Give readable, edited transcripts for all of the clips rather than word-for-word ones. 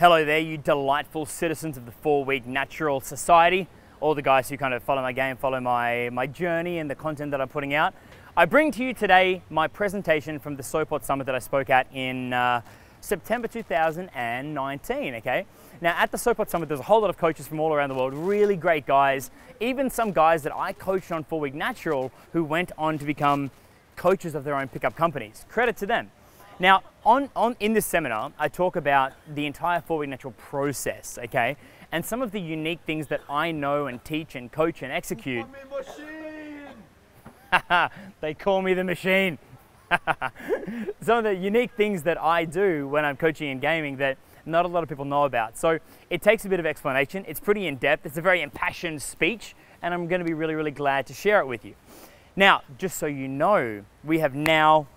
Hello there, you delightful citizens of the 4 Week Natural Society, all the guys who kind of follow my game, follow my journey and the content that I'm putting out. I bring to you today my presentation from the Sopot Summit that I spoke at in September 2019, okay? Now at the Sopot Summit, there's a whole lot of coaches from all around the world, really great guys, even some guys that I coached on 4 Week Natural who went on to become coaches of their own pickup companies. Credit to them. Now, in this seminar, I talk about the entire 4 Week Natural process, okay? And some of the unique things that I know and teach and coach and execute. They call me the machine. Some of the unique things that I do when I'm coaching and gaming that not a lot of people know about. So it takes a bit of explanation. It's pretty in-depth. It's a very impassioned speech, and I'm gonna be really, really glad to share it with you. Now, just so you know, we have now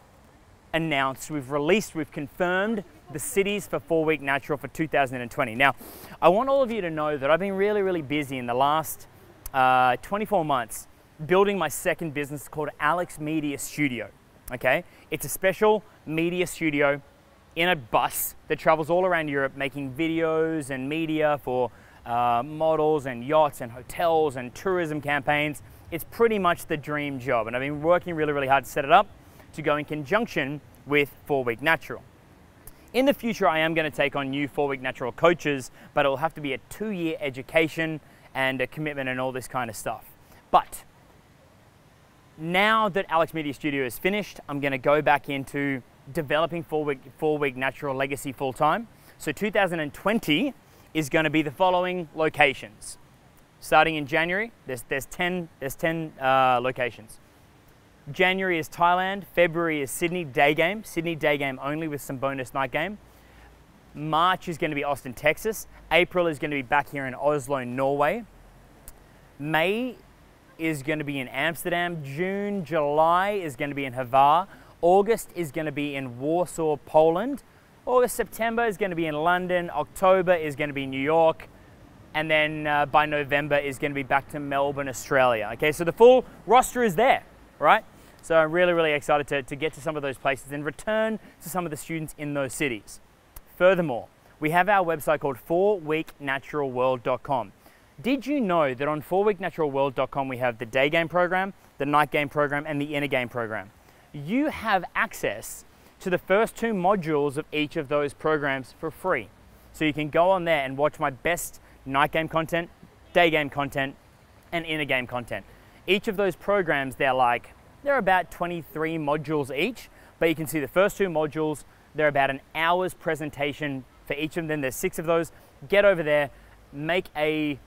announced, we've released, we've confirmed the cities for 4 Week Natural for 2020. Now, I want all of you to know that I've been really, really busy in the last 24 months building my second business called Alex Media Studio, okay? It's a special media studio in a bus that travels all around Europe making videos and media for models and yachts and hotels and tourism campaigns. It's pretty much the dream job, and I've been working really, really hard to set it up to go in conjunction with 4 Week Natural. In the future, I am going to take on new 4 Week Natural coaches, but it'll have to be a 2-year education and a commitment and all this kind of stuff. But now that Alex Media Studio is finished, I'm going to go back into developing 4 Week Natural legacy full time. So 2020 is going to be the following locations. Starting in January, there's 10 locations. January is Thailand, February is Sydney day game only with some bonus night game. March is going to be Austin, Texas. April is going to be back here in Oslo, Norway. May is going to be in Amsterdam. June, July is going to be in Hvar. August is going to be in Warsaw, Poland. August, September is going to be in London. October is going to be New York. And then by November is going to be back to Melbourne, Australia. Okay, so the full roster is there, right? So I'm really, really excited to get to some of those places and return to some of the students in those cities. Furthermore, we have our website called 4weeknaturalworld.com. Did you know that on 4weeknaturalworld.com we have the day game program, the night game program, and the inner game program? You have access to the first 2 modules of each of those programs for free. So you can go on there and watch my best night game content, day game content, and inner game content. Each of those programs, they're about 23 modules each, but you can see the first 2 modules, they're about an hour's presentation for each of them. There's 6 of those. Get over there, make an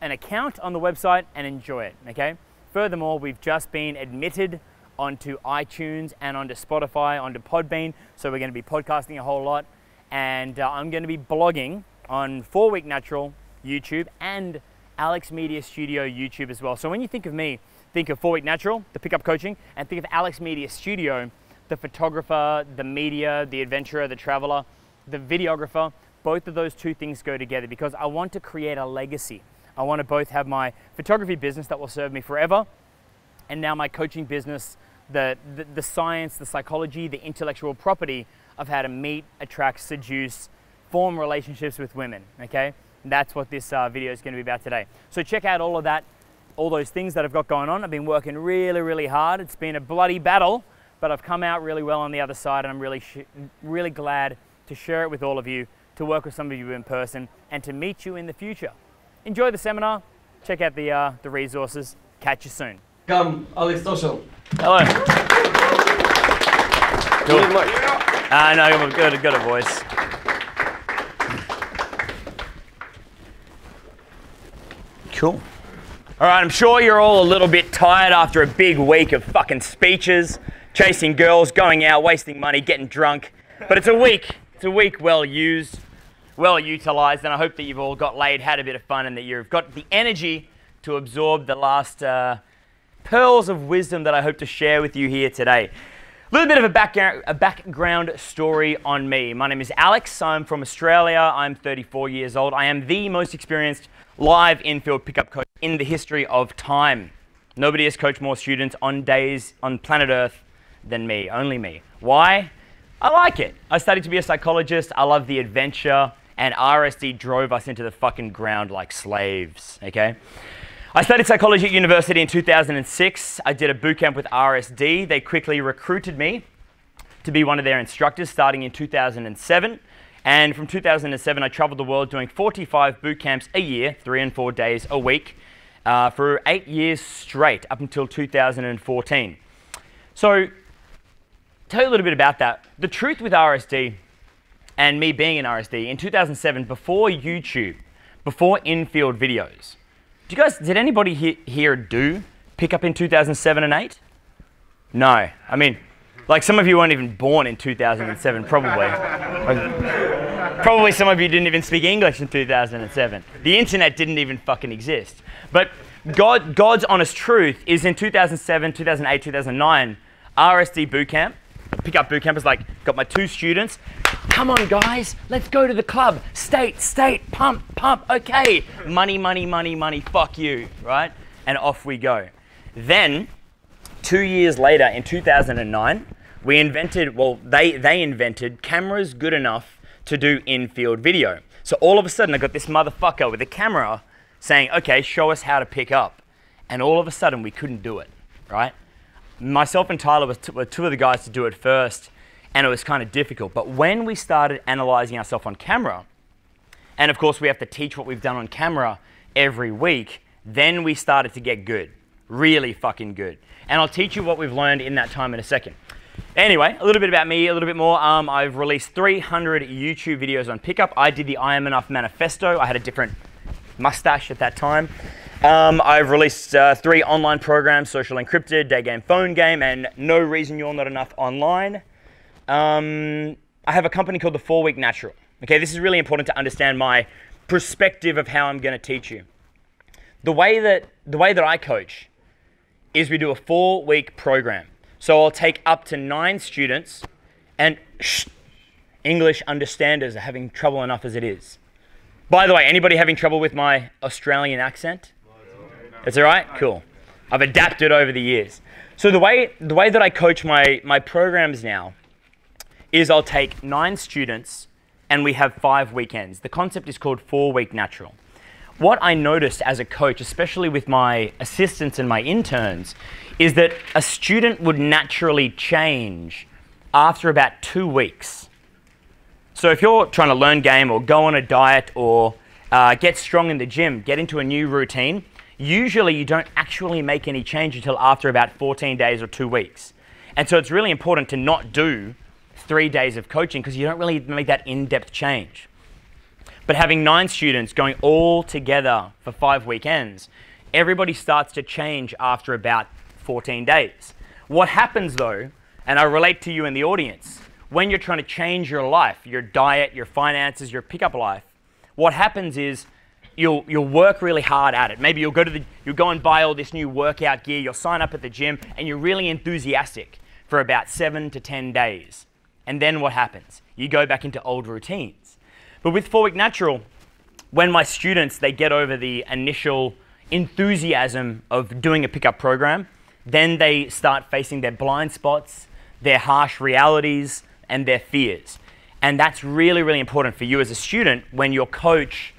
account on the website and enjoy it, okay? Furthermore, we've just been admitted onto iTunes and onto Spotify, onto Podbean, so we're gonna be podcasting a whole lot, and I'm gonna be blogging on 4 Week Natural YouTube and Alex Media Studio YouTube as well. So when you think of me, think of 4 Week Natural, the pickup coaching, and think of Alex Media Studio, the photographer, the media, the adventurer, the traveler, the videographer. Both of those 2 things go together because I want to create a legacy. I want to both have my photography business that will serve me forever, and now my coaching business, the science, the psychology, the intellectual property of how to meet, attract, seduce, form relationships with women, okay? That's what this video is going to be about today. So check out all of that, all those things that I've got going on. I've been working really, really hard. It's been a bloody battle, but I've come out really well on the other side, and I'm really glad to share it with all of you, to work with some of you in person, and to meet you in the future. Enjoy the seminar. Check out the resources. Catch you soon. Come, Alexsocial. Hello. Cool. I know, you've got a voice. Cool. All right, I'm sure you're all a little bit tired after a big week of fucking speeches, chasing girls, going out, wasting money, getting drunk. But it's a week well used, well utilized, and I hope that you've all got laid, had a bit of fun, and that you've got the energy to absorb the last pearls of wisdom that I hope to share with you here today. A little bit of a background story on me. My name is Alex. I'm from Australia. I'm 34 years old. I am the most experienced live infield pickup coach in the history of time. Nobody has coached more students on days on planet Earth than me, only me. Why? I like it. I studied to be a psychologist. I love the adventure. And RSD drove us into the fucking ground like slaves, okay? I studied psychology at university in 2006. I did a boot camp with RSD. They quickly recruited me to be one of their instructors starting in 2007. And from 2007, I traveled the world doing 45 boot camps a year, 3 and 4 days a week, for 8 years straight up until 2014. So, tell you a little bit about that. The truth with RSD and me being in RSD, in 2007, before YouTube, before in-field videos, do you guys, did anybody here do pick up in 2007 and 8? No. I mean, like some of you weren't even born in 2007, probably. Probably some of you didn't even speak English in 2007. The internet didn't even fucking exist. But God's honest truth is in 2007, 2008, 2009, RSD bootcamp, pick up bootcamp is like, got my 2 students, come on guys, let's go to the club, state, pump, okay, money, fuck you, right? And off we go. Then, 2 years later in 2009, we invented, well, they invented cameras good enough to do in-field video. So all of a sudden I got this motherfucker with a camera saying, okay, show us how to pick up. And all of a sudden we couldn't do it, right? Myself and Tyler were 2 of the guys to do it first, and it was kind of difficult. But when we started analyzing ourselves on camera, and of course we have to teach what we've done on camera every week, then we started to get good, really fucking good. And I'll teach you what we've learned in that time in a second. Anyway, a little bit about me, a little bit more. I've released 300 YouTube videos on pickup. I did the I Am Enough manifesto. I had a different mustache at that time. I've released 3 online programs, Social Encrypted, Day Game, Phone Game, and No Reason You're Not Enough Online. I have a company called the 4 Week Natural. Okay, this is really important to understand my perspective of how I'm going to teach you. The way that I coach is we do a 4-week program. So I'll take up to 9 students, and English understanders are having trouble enough as it is. By the way, anybody having trouble with my Australian accent? It's all right? Cool. I've adapted over the years. So the way that I coach my programs now is I'll take 9 students and we have 5 weekends. The concept is called 4-week natural. What I noticed as a coach, especially with my assistants and my interns, is that a student would naturally change after about 2 weeks. So if you're trying to learn game or go on a diet or get strong in the gym, get into a new routine, usually you don't actually make any change until after about 14 days or 2 weeks. And so it's really important to not do 3 days of coaching because you don't really make that in-depth change. But having 9 students going all together for 5 weekends, everybody starts to change after about 14 days. What happens though, and I relate to you in the audience, when you're trying to change your life, your diet, your finances, your pickup life, what happens is You'll work really hard at it. Maybe you'll go and buy all this new workout gear, you'll sign up at the gym, and you're really enthusiastic for about 7 to 10 days. And then what happens? You go back into old routines. But with 4-Week Natural, when my students, they get over the initial enthusiasm of doing a pickup program, then they start facing their blind spots, their harsh realities, and their fears. And that's really, really important for you as a student when your coach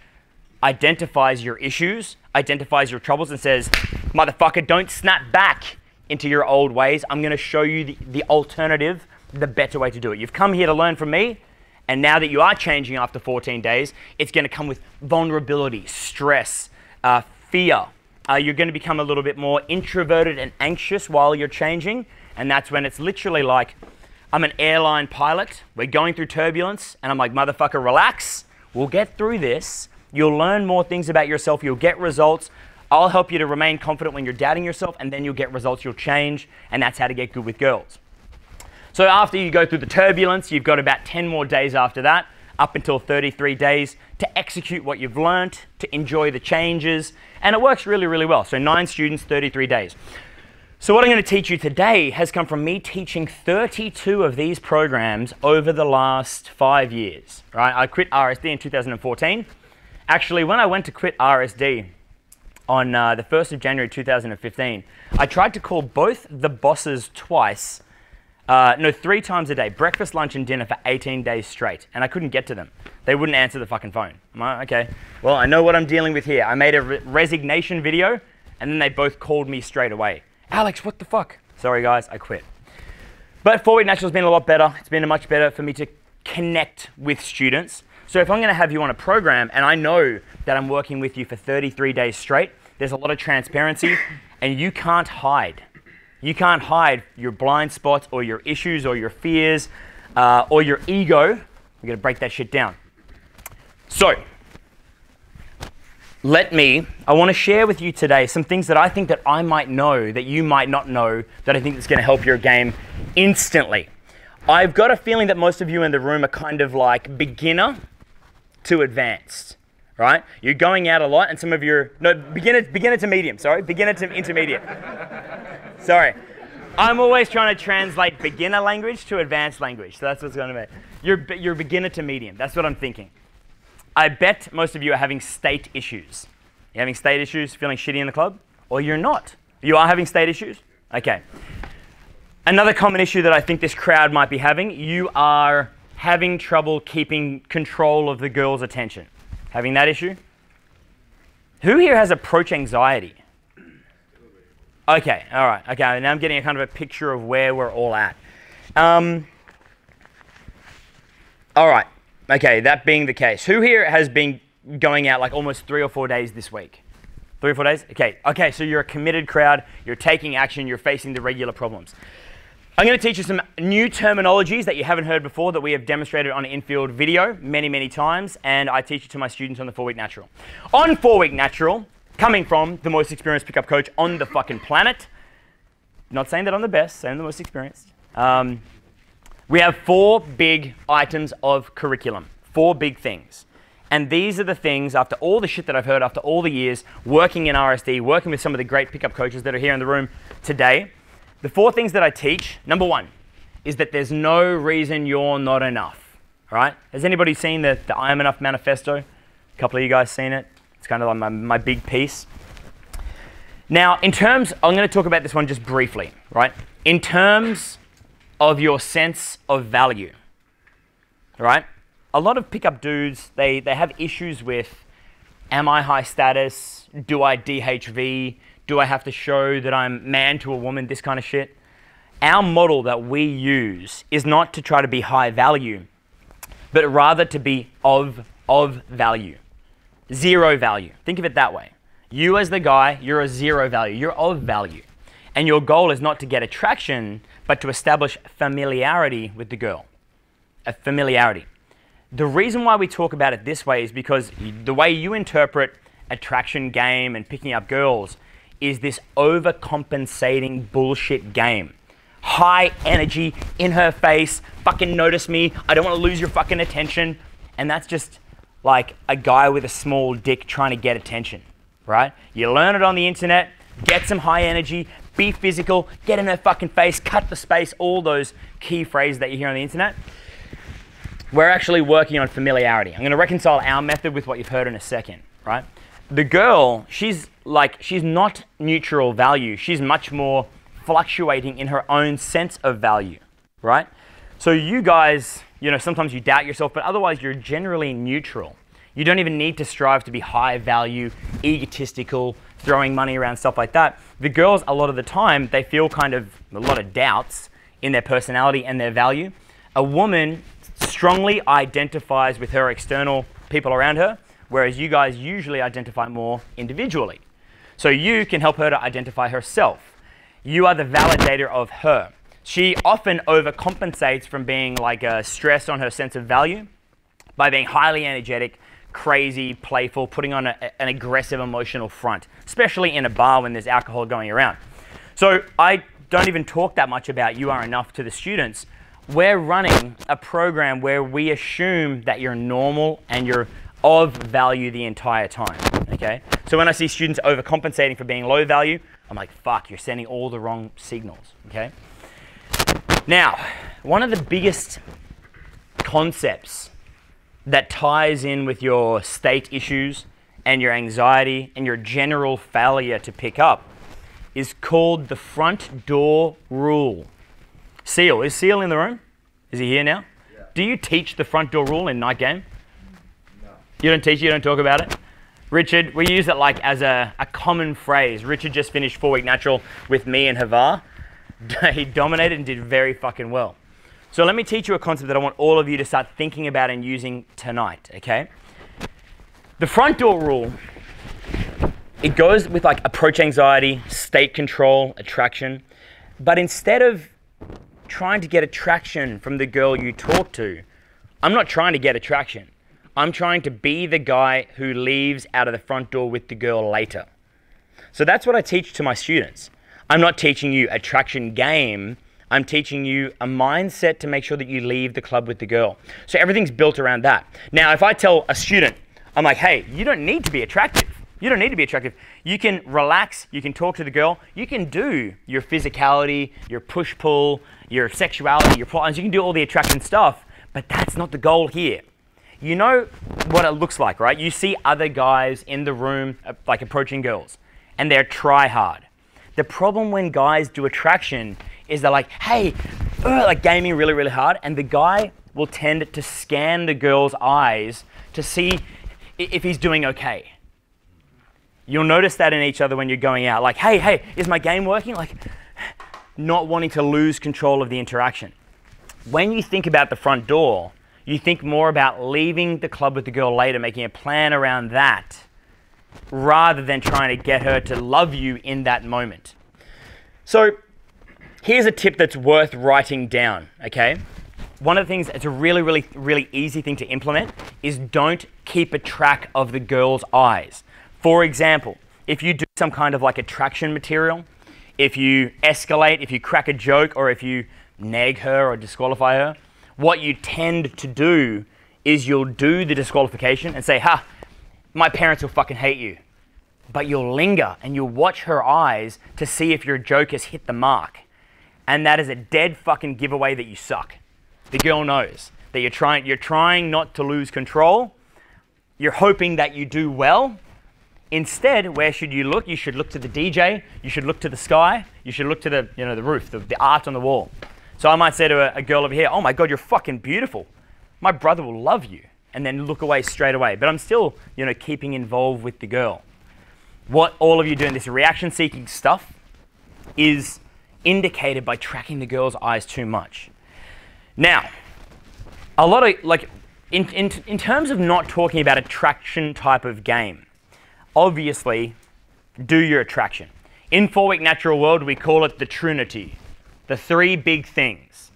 identifies your issues, identifies your troubles, and says, motherfucker, don't snap back into your old ways. I'm going to show you the alternative, the better way to do it. You've come here to learn from me, and now that you are changing after 14 days, it's going to come with vulnerability, stress, fear. You're going to become a little bit more introverted and anxious while you're changing, and that's when it's literally like, I'm an airline pilot, we're going through turbulence, and I'm like, motherfucker, relax, we'll get through this. You'll learn more things about yourself, you'll get results. I'll help you to remain confident when you're doubting yourself, and then you'll get results, you'll change, and that's how to get good with girls. So after you go through the turbulence, you've got about 10 more days after that, up until 33 days, to execute what you've learned, to enjoy the changes, and it works really, really well. So 9 students, 33 days. So what I'm going to teach you today has come from me teaching 32 of these programs over the last 5 years. Right? I quit RSD in 2014. Actually, when I went to quit RSD on the 1st of January 2015, I tried to call both the bosses twice No, 3 times a day. Breakfast, lunch, and dinner for 18 days straight. And I couldn't get to them. They wouldn't answer the fucking phone. I'm like, okay, well, I know what I'm dealing with here. I made a resignation video, and then they both called me straight away. Alex, what the fuck? Sorry, guys, I quit. But 4 Week Natural's been a lot better. It's been much better for me to connect with students. So if I'm going to have you on a program, and I know that I'm working with you for 33 days straight, there's a lot of transparency, and you can't hide. You can't hide your blind spots or your issues or your fears or your ego. We're going to break that shit down. So I want to share with you today some things that I think that I might know that you might not know that I think is going to help your game instantly. I've got a feeling that most of you in the room are kind of like beginner to advanced, right? You're going out a lot and some of you are, no, beginner to medium, sorry, beginner to intermediate. Sorry, I'm always trying to translate beginner language to advanced language, so that's what's going to be. You're beginner to medium, that's what I'm thinking. I bet most of you are having state issues. You're having state issues, feeling shitty in the club? Or you're not? You are having state issues? Okay. Another common issue that I think this crowd might be having, you are having trouble keeping control of the girl's attention. Having that issue? Who here has approach anxiety? Okay, all right, okay, now I'm getting a kind of a picture of where we're all at. All right, okay, that being the case, who here has been going out like almost 3 or 4 days this week? 3 or 4 days? Okay, okay, so you're a committed crowd, you're taking action, you're facing the regular problems. I'm going to teach you some new terminologies that you haven't heard before that we have demonstrated on in-field video many, many times, and I teach it to my students on the 4 Week Natural. On 4 Week Natural, coming from the most experienced pickup coach on the fucking planet. Not saying that I'm the best, saying I'm the most experienced. We have 4 big items of curriculum, 4 big things. And these are the things, after all the shit that I've heard, after all the years working in RSD, working with some of the great pickup coaches that are here in the room today, the 4 things that I teach, number 1, is that there's no reason you're not enough, all right? Has anybody seen the I Am Enough manifesto? A couple of you guys seen it? It's kind of like my big piece. Now, in terms, I'm going to talk about this one just briefly, right? In terms of your sense of value, right? A lot of pickup dudes, they have issues with, am I high status? Do I DHV? Do I have to show that I'm man to a woman? This kind of shit. Our model that we use is not to try to be high value, but rather to be of value. Zero value. Think of it that way. You as the guy, you're a zero value. You're of value. And your goal is not to get attraction, but to establish familiarity with the girl. A familiarity. The reason why we talk about it this way is because the way you interpret attraction game and picking up girls is this overcompensating bullshit game. High energy, in her face, fucking notice me, I don't want to lose your fucking attention. And that's just like a guy with a small dick trying to get attention, right? You learn it on the internet, get some high energy, be physical, get in her fucking face, cut the space, all those key phrases that you hear on the internet. We're actually working on familiarity. I'm going to reconcile our method with what you've heard in a second, right? The girl, she's not neutral value. She's much more fluctuating in her own sense of value, right? So you guys, you know, sometimes you doubt yourself, but otherwise you're generally neutral. You don't even need to strive to be high value, egotistical, throwing money around, stuff like that. The girls, a lot of the time, they feel kind of a lot of doubts in their personality and their value. A woman strongly identifies with her external people around her, whereas you guys usually identify more individually. So you can help her to identify herself. You are the validator of her. She often overcompensates from being like a stress on her sense of value by being highly energetic, crazy, playful, putting on an aggressive emotional front, especially in a bar when there's alcohol going around. So I don't even talk that much about you are enough to the students. We're running a program where we assume that you're normal and you're of value the entire time, okay? So when I see students overcompensating for being low value, I'm like, fuck, you're sending all the wrong signals, okay? Now, one of the biggest concepts that ties in with your state issues and your anxiety and your general failure to pick up is called the front door rule. Seal, is Seal in the room? Is he here now? Yeah. Do you teach the front door rule in night game? No. You don't teach it, you don't talk about it? Richard, we use it like as a common phrase. Richard just finished 4 Week Natural with me and Havar. He dominated and did very fucking well. So let me teach you a concept that I want all of you to start thinking about and using tonight, okay? The front door rule, it goes with like approach anxiety, state control, attraction. But instead of trying to get attraction from the girl you talk to, I'm not trying to get attraction. I'm trying to be the guy who leaves out of the front door with the girl later. So that's what I teach to my students. I'm not teaching you attraction game. I'm teaching you a mindset to make sure that you leave the club with the girl. So everything's built around that. Now, if I tell a student, I'm like, hey, you don't need to be attractive. You don't need to be attractive. You can relax. You can talk to the girl. You can do your physicality, your push-pull, your sexuality, your plot lines. You can do all the attraction stuff, but that's not the goal here. You know what it looks like, right? You see other guys in the room, like approaching girls, and they're try-hard. The problem when guys do attraction is they're like, hey, like gaming really, really hard, and the guy will tend to scan the girl's eyes to see if he's doing okay. You'll notice that in each other when you're going out. Like, hey, is my game working? Like, not wanting to lose control of the interaction. When you think about the front door, you think more about leaving the club with the girl later, making a plan around that, rather than trying to get her to love you in that moment. So here's a tip that's worth writing down, okay? One of the things that's a really, really, really easy thing to implement is don't keep a track of the girl's eyes. For example, if you do some kind of like attraction material, if you escalate, if you crack a joke, or if you nag her or disqualify her, what you tend to do is you'll do the disqualification and say, ha, my parents will fucking hate you. But you'll linger and you'll watch her eyes to see if your joke has hit the mark. And that is a dead fucking giveaway that you suck. The girl knows that you're trying not to lose control. You're hoping that you do well. Instead, where should you look? You should look to the DJ, you should look to the sky, you should look to the, you know, the roof, the art on the wall. So I might say to a girl over here, oh my God, you're fucking beautiful. My brother will love you. And then look away straight away. But I'm still, you know, keeping involved with the girl. What all of you doing, this reaction-seeking stuff, is indicated by tracking the girl's eyes too much. Now, a lot of, like, in terms of not talking about attraction type of game, obviously, do your attraction. In 4 Week Natural World, we call it the Trinity, the three big things.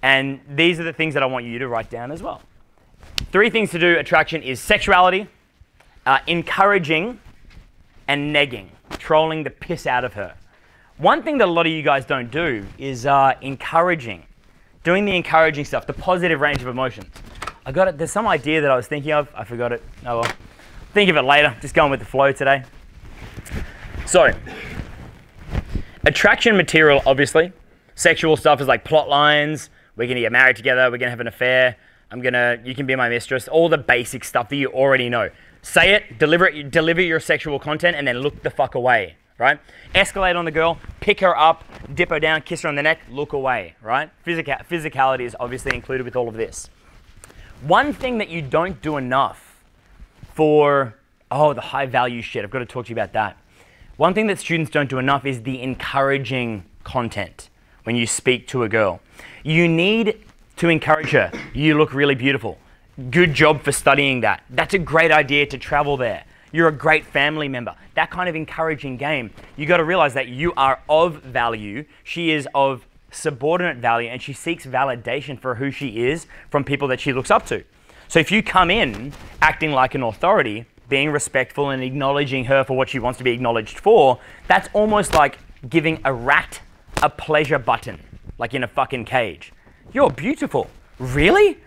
And these are the things that I want you to write down as well. Three things to do attraction is sexuality, encouraging, and negging, trolling the piss out of her. One thing that a lot of you guys don't do is encouraging, doing the encouraging stuff, the positive range of emotions. I got it, there's some idea that I was thinking of, I forgot it, oh well. Think of it later, just going with the flow today. So, attraction material, obviously. Sexual stuff is like plot lines, we're gonna get married together, we're gonna have an affair, you can be my mistress, all the basic stuff that you already know. Say it, deliver your sexual content, and then look the fuck away, right? Escalate on the girl, pick her up, dip her down, kiss her on the neck, look away, right? Physicality is obviously included with all of this. One thing that you don't do enough for, oh, the high value shit. I've got to talk to you about that. One thing that students don't do enough is the encouraging content when you speak to a girl. You need to encourage her. You look really beautiful. Good job for studying that. That's a great idea to travel there. You're a great family member. That kind of encouraging game. You got to realize that you are of value. She is of subordinate value and she seeks validation for who she is from people that she looks up to. So if you come in acting like an authority, being respectful and acknowledging her for what she wants to be acknowledged for, that's almost like giving a rat a pleasure button, like in a fucking cage. You're beautiful. Really?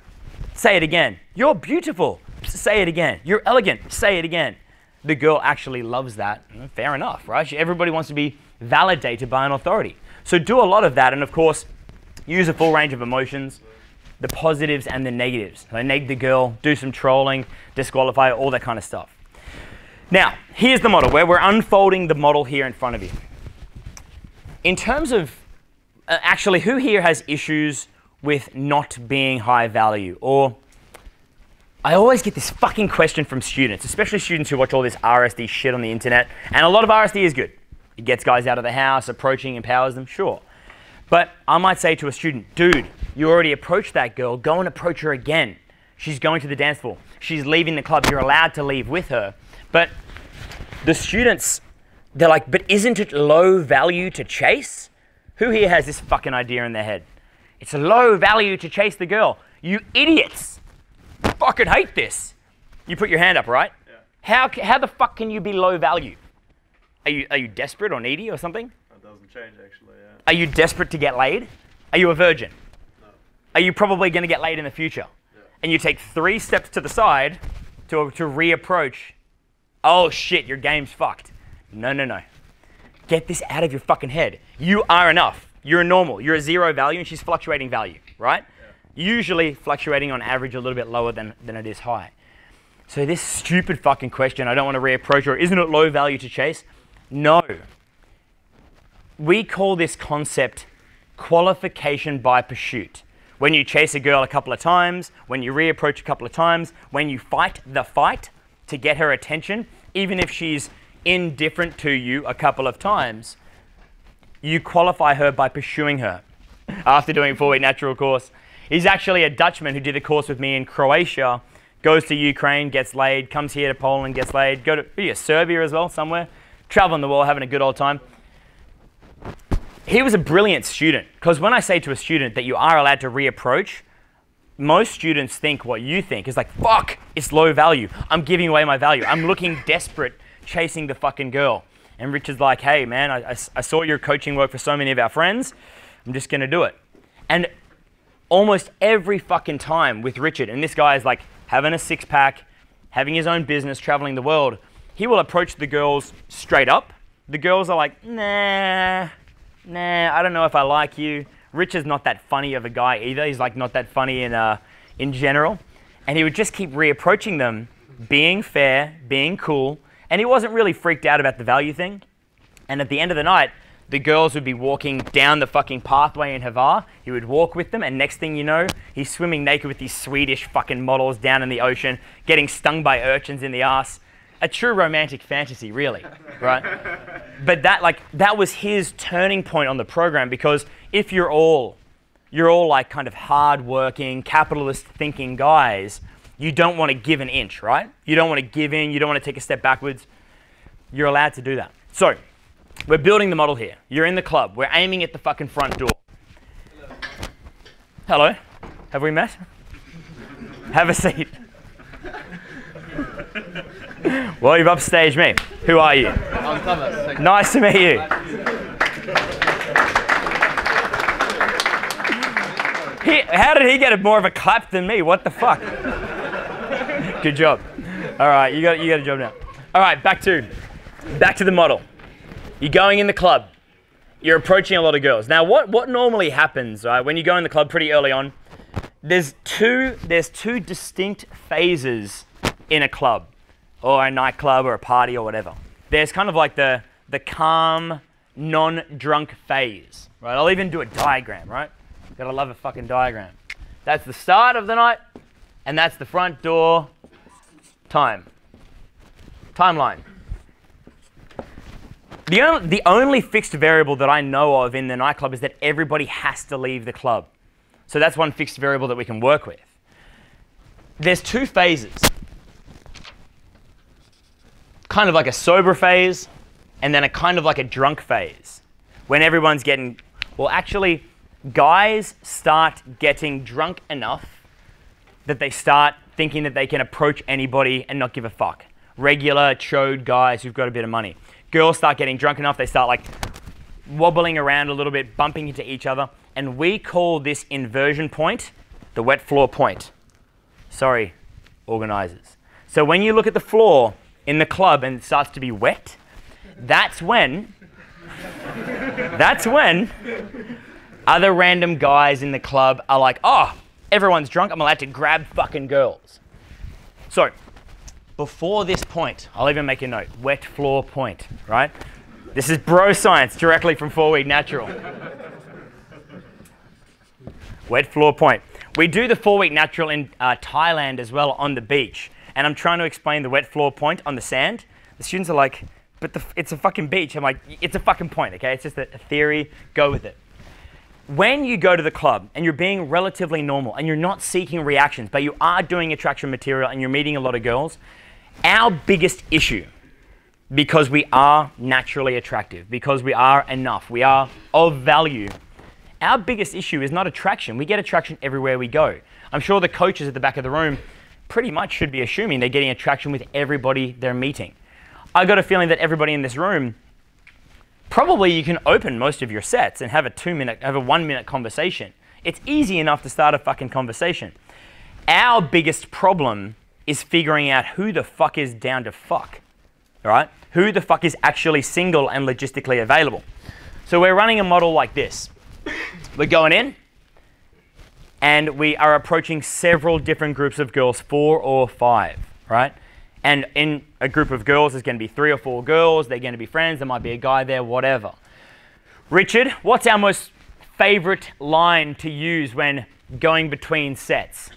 Say it again. You're beautiful. Say it again. You're elegant. Say it again. The girl actually loves that. Fair enough, right? Everybody wants to be validated by an authority. So do a lot of that, and of course, use a full range of emotions. The positives and the negatives. So neg the girl, do some trolling, disqualify, all that kind of stuff. Now, here's the model, where we're unfolding the model here in front of you. In terms of Actually, who here has issues with not being high value? Or I always get this fucking question from students, especially students who watch all this RSD shit on the internet. And a lot of RSD is good. It gets guys out of the house, approaching, empowers them, sure. But I might say to a student, dude, you already approached that girl, go and approach her again. She's going to the dance floor. She's leaving the club. You're allowed to leave with her. But the students, they're like, but isn't it low value to chase? Who here has this fucking idea in their head? It's low value to chase the girl. You idiots. I fucking hate this. You put your hand up, right? Yeah. How the fuck can you be low value? Are you desperate or needy or something? That doesn't change, actually, yeah. Are you desperate to get laid? Are you a virgin? No. Are you probably going to get laid in the future? Yeah. And you take 3 steps to the side to reapproach. Oh shit, your game's fucked. No, no, no. Get this out of your fucking head. You are enough. You're normal. You're a zero value and she's fluctuating value, right? Yeah. Usually fluctuating on average a little bit lower than it is high. So this stupid fucking question, I don't want to reapproach her, isn't it low value to chase? No. We call this concept qualification by pursuit. When you chase a girl a couple of times, when you reapproach a couple of times, when you fight the fight to get her attention, even if she's indifferent to you a couple of times, you qualify her by pursuing her. After doing a 4-week natural course, he's actually a Dutchman who did a course with me in Croatia, goes to Ukraine, gets laid, comes here to Poland, gets laid, go to Serbia as well somewhere, traveling the world, having a good old time. He was a brilliant student, because when I say to a student that you are allowed to reapproach, most students think what you think is like, fuck, it's low value. I'm giving away my value. I'm looking desperate, chasing the fucking girl. And Richard's like, hey man, I saw your coaching work for so many of our friends, I'm just gonna do it. And almost every fucking time with Richard, and this guy is like having a 6-pack, having his own business, traveling the world, he will approach the girls straight up. The girls are like, nah, I don't know if I like you. Richard's not that funny of a guy either. He's like not that funny in general. And he would just keep reapproaching them, being fair, being cool, and he wasn't really freaked out about the value thing. And at the end of the night, the girls would be walking down the fucking pathway in Hvar. He would walk with them, and next thing you know, he's swimming naked with these Swedish fucking models down in the ocean, getting stung by urchins in the ass. A true romantic fantasy, really, right? But that was his turning point on the program, because if you're all like kind of hard-working, capitalist-thinking guys, you don't want to give an inch, right? You don't want to give in. You don't want to take a step backwards. You're allowed to do that. So we're building the model here. You're in the club. We're aiming at the fucking front door. Hello. Hello. Have we met? Have a seat. Well, you've upstaged me. Who are you? I'm Thomas. Nice to meet you. How did he get more of a clap than me? What the fuck? Good job. All right, you got a job now. All right, back to the model. You're going in the club. You're approaching a lot of girls. Now, what normally happens, right, when you go in the club pretty early on? There's two distinct phases in a club, or a nightclub, or a party, or whatever. There's kind of like the calm, non-drunk phase, right? I'll even do a diagram, right? Gotta love a fucking diagram. That's the start of the night, and that's the front door. Timeline. The only fixed variable that I know of in the nightclub is that everybody has to leave the club. So that's one fixed variable that we can work with. There's 2 phases. Kind of like a sober phase, and then a kind of like a drunk phase. When everyone's getting, well actually, guys start getting drunk enough that they start thinking that they can approach anybody and not give a fuck. Regular, chode guys who've got a bit of money. Girls start getting drunk enough, they start like wobbling around a little bit, bumping into each other, and we call this inversion point the wet floor point. Sorry, organizers. So when you look at the floor in the club and it starts to be wet, that's when other random guys in the club are like, oh, everyone's drunk, I'm allowed to grab fucking girls. So, before this point, I'll even make a note, wet floor point, right? This is bro science directly from 4-week natural. wet floor point. We do the 4 week natural in Thailand as well on the beach. And I'm trying to explain the wet floor point on the sand. The students are like, but it's a fucking beach. I'm like, it's a fucking point, okay? It's just a theory, go with it. When you go to the club and you're being relatively normal and you're not seeking reactions, but you are doing attraction material and you're meeting a lot of girls, our biggest issue, because we are naturally attractive, because we are enough, we are of value, our biggest issue is not attraction. We get attraction everywhere we go. I'm sure the coaches at the back of the room pretty much should be assuming they're getting attraction with everybody they're meeting. I got a feeling that everybody in this room, probably you can open most of your sets and have a 1 minute conversation. It's easy enough to start a fucking conversation. Our biggest problem is figuring out who the fuck is down to fuck, right? Who the fuck is actually single and logistically available. So we're running a model like this. We're going in and we are approaching several different groups of girls, 4 or 5, right? And in a group of girls, there's going to be 3 or 4 girls. They're going to be friends. There might be a guy there, whatever. Richard, what's our most favorite line to use when going between sets?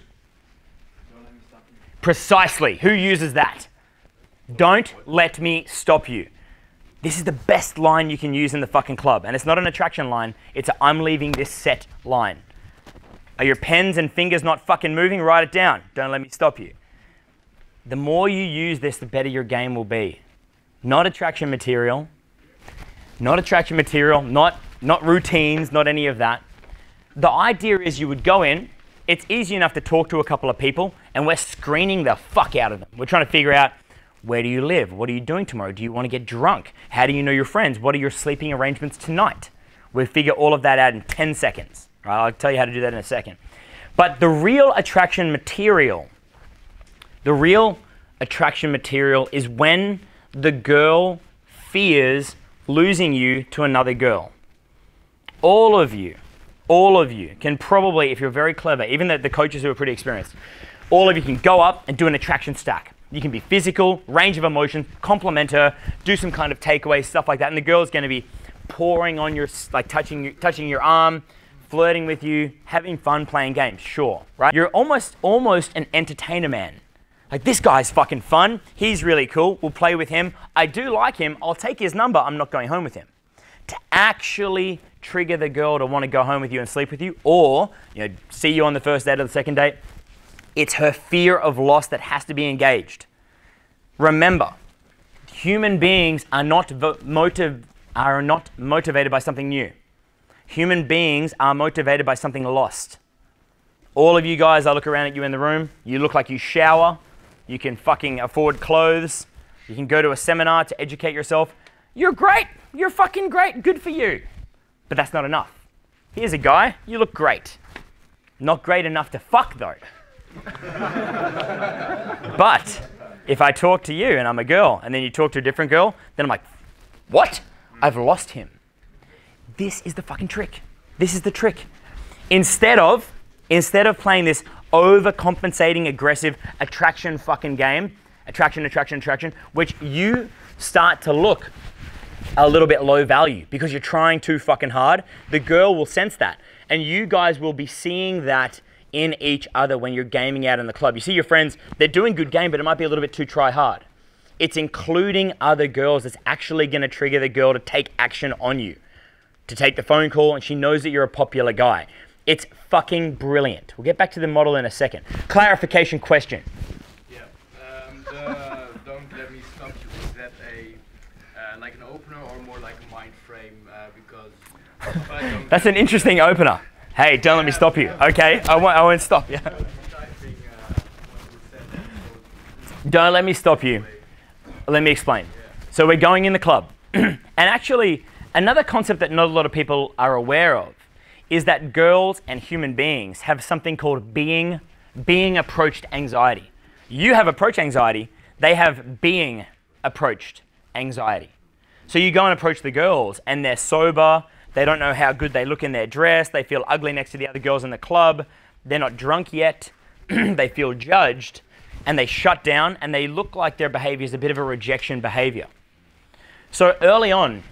Don't let me stop you. Precisely. Who uses that? Don't let me stop you. This is the best line you can use in the fucking club. And it's not an attraction line. It's a I'm leaving this set line. Are your pens and fingers not fucking moving? Write it down. Don't let me stop you. The more you use this, the better your game will be. Not attraction material. Not attraction material. Not routines. Not any of that. The idea is you would go in. It's easy enough to talk to a couple of people. And we're screening the fuck out of them. We're trying to figure out, where do you live? What are you doing tomorrow? Do you want to get drunk? How do you know your friends? What are your sleeping arrangements tonight? We'll figure all of that out in 10 seconds. Right? I'll tell you how to do that in a second. But the real attraction material, is when the girl fears losing you to another girl. All of you can probably, if you're very clever, even the coaches who are pretty experienced, all of you can go up and do an attraction stack. You can be physical, range of emotion, compliment her, do some kind of takeaway, stuff like that. And the girl's going to be pouring on your, like touching your arm, flirting with you, having fun, playing games, sure, right? You're almost an entertainer man. Like, this guy's fucking fun, he's really cool, we'll play with him, I do like him, I'll take his number, I'm not going home with him. To actually trigger the girl to want to go home with you and sleep with you, or, you know, see you on the first date or the second date, it's her fear of loss that has to be engaged. Remember, human beings are not motivated by something new. Human beings are motivated by something lost. All of you guys, I look around at you in the room, you look like you shower, you can fucking afford clothes, you can go to a seminar to educate yourself. You're great, you're fucking great, good for you. But that's not enough. Here's a guy, you look great. Not great enough to fuck though. But if I talk to you and I'm a girl and then you talk to a different girl, then I'm like, what? I've lost him. This is the fucking trick. This is the trick. Instead of playing this overcompensating, aggressive attraction fucking game, attraction, which you start to look a little bit low value because you're trying too fucking hard, the girl will sense that. And you guys will be seeing that in each other when you're gaming out in the club. You see your friends, they're doing good game, but it might be a little bit too try hard. It's including other girls that's actually gonna trigger the girl to take action on you, to take the phone call, and she knows that you're a popular guy. It's fucking brilliant. We'll get back to the model in a second. Clarification question. Yeah, don't let me stop you. Is that a like an opener or more like a mind frame? Because that's an interesting opener. Hey, don't let me stop you. Okay, I won't stop you. Don't let me stop you. Let me explain. So we're going in the club, and actually, another concept that not a lot of people are aware of is that girls and human beings have something called being approached anxiety. You have approach anxiety, they have being approached anxiety. So you go and approach the girls and they're sober, they don't know how good they look in their dress, they feel ugly next to the other girls in the club, they're not drunk yet, they feel judged, and they shut down and they look like their behavior is a bit of a rejection behavior. So early on,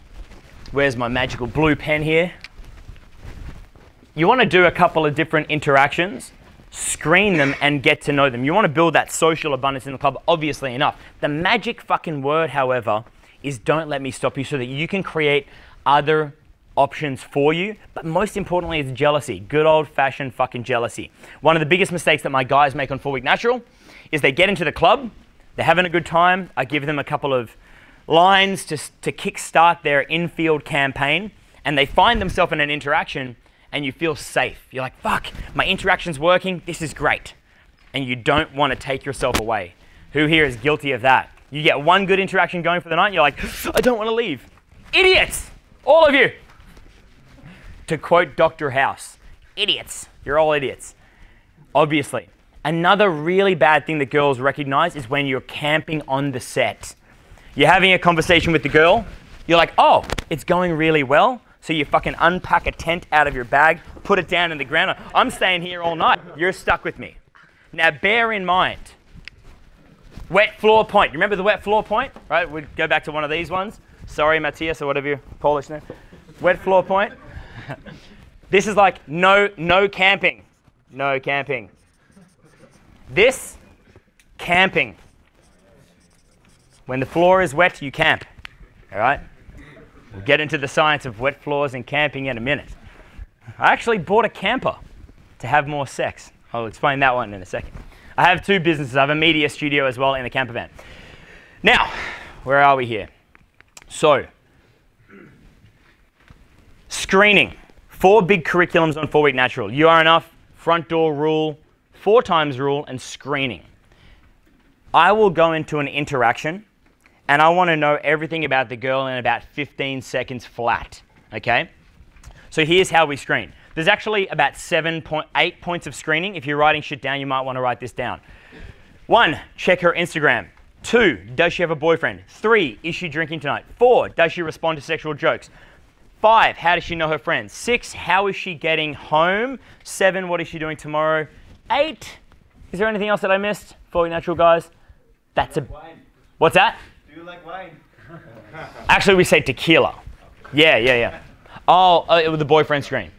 where's my magical blue pen here? you want to do a couple of different interactions, screen them and get to know them. You want to build that social abundance in the club, obviously enough. The magic fucking word, however, is don't let me stop you, so that you can create other options for you. But most importantly is jealousy. Good old-fashioned fucking jealousy. One of the biggest mistakes that my guys make on 4 Week Natural is they get into the club, they're having a good time, I give them a couple of lines to kickstart their infield campaign, and they find themselves in an interaction and you feel safe. You're like, fuck, my interaction's working, this is great. And you don't want to take yourself away. Who here is guilty of that? You get one good interaction going for the night and you're like, I don't want to leave. Idiots, all of you. To quote Dr. House, idiots, you're all idiots, obviously. Another really bad thing that girls recognize is when you're camping on the set. You're having a conversation with the girl, you're like, oh, it's going really well. So you fucking unpack a tent out of your bag, put it down in the ground. I'm staying here all night. You're stuck with me. Now bear in mind, wet floor point. You remember the wet floor point, right? We'd go back to one of these ones. Sorry, Matthias, or whatever your Polish name. Wet floor point. This is like no camping. No camping. This, camping. When the floor is wet, you camp, all right? We'll get into the science of wet floors and camping in a minute. I actually bought a camper to have more sex. I'll explain that one in a second. I have two businesses. I have a media studio as well in the camper van. Now, where are we here? So, screening. 4 big curriculums on 4 Week Natural. You are enough, front door rule, 4 times rule, and screening. I will go into an interaction and I want to know everything about the girl in about 15 seconds flat, okay? So here's how we screen. There's actually about 8 points of screening. If you're writing shit down, you might want to write this down. 1, check her Instagram. 2, does she have a boyfriend? 3, is she drinking tonight? 4, does she respond to sexual jokes? 5, how does she know her friends? 6, how is she getting home? 7, what is she doing tomorrow? 8, is there anything else that I missed? 4 Week Natural guys. That's a... What's that? Do you like wine? Actually, we say tequila. Yeah. Oh, the boyfriend screen.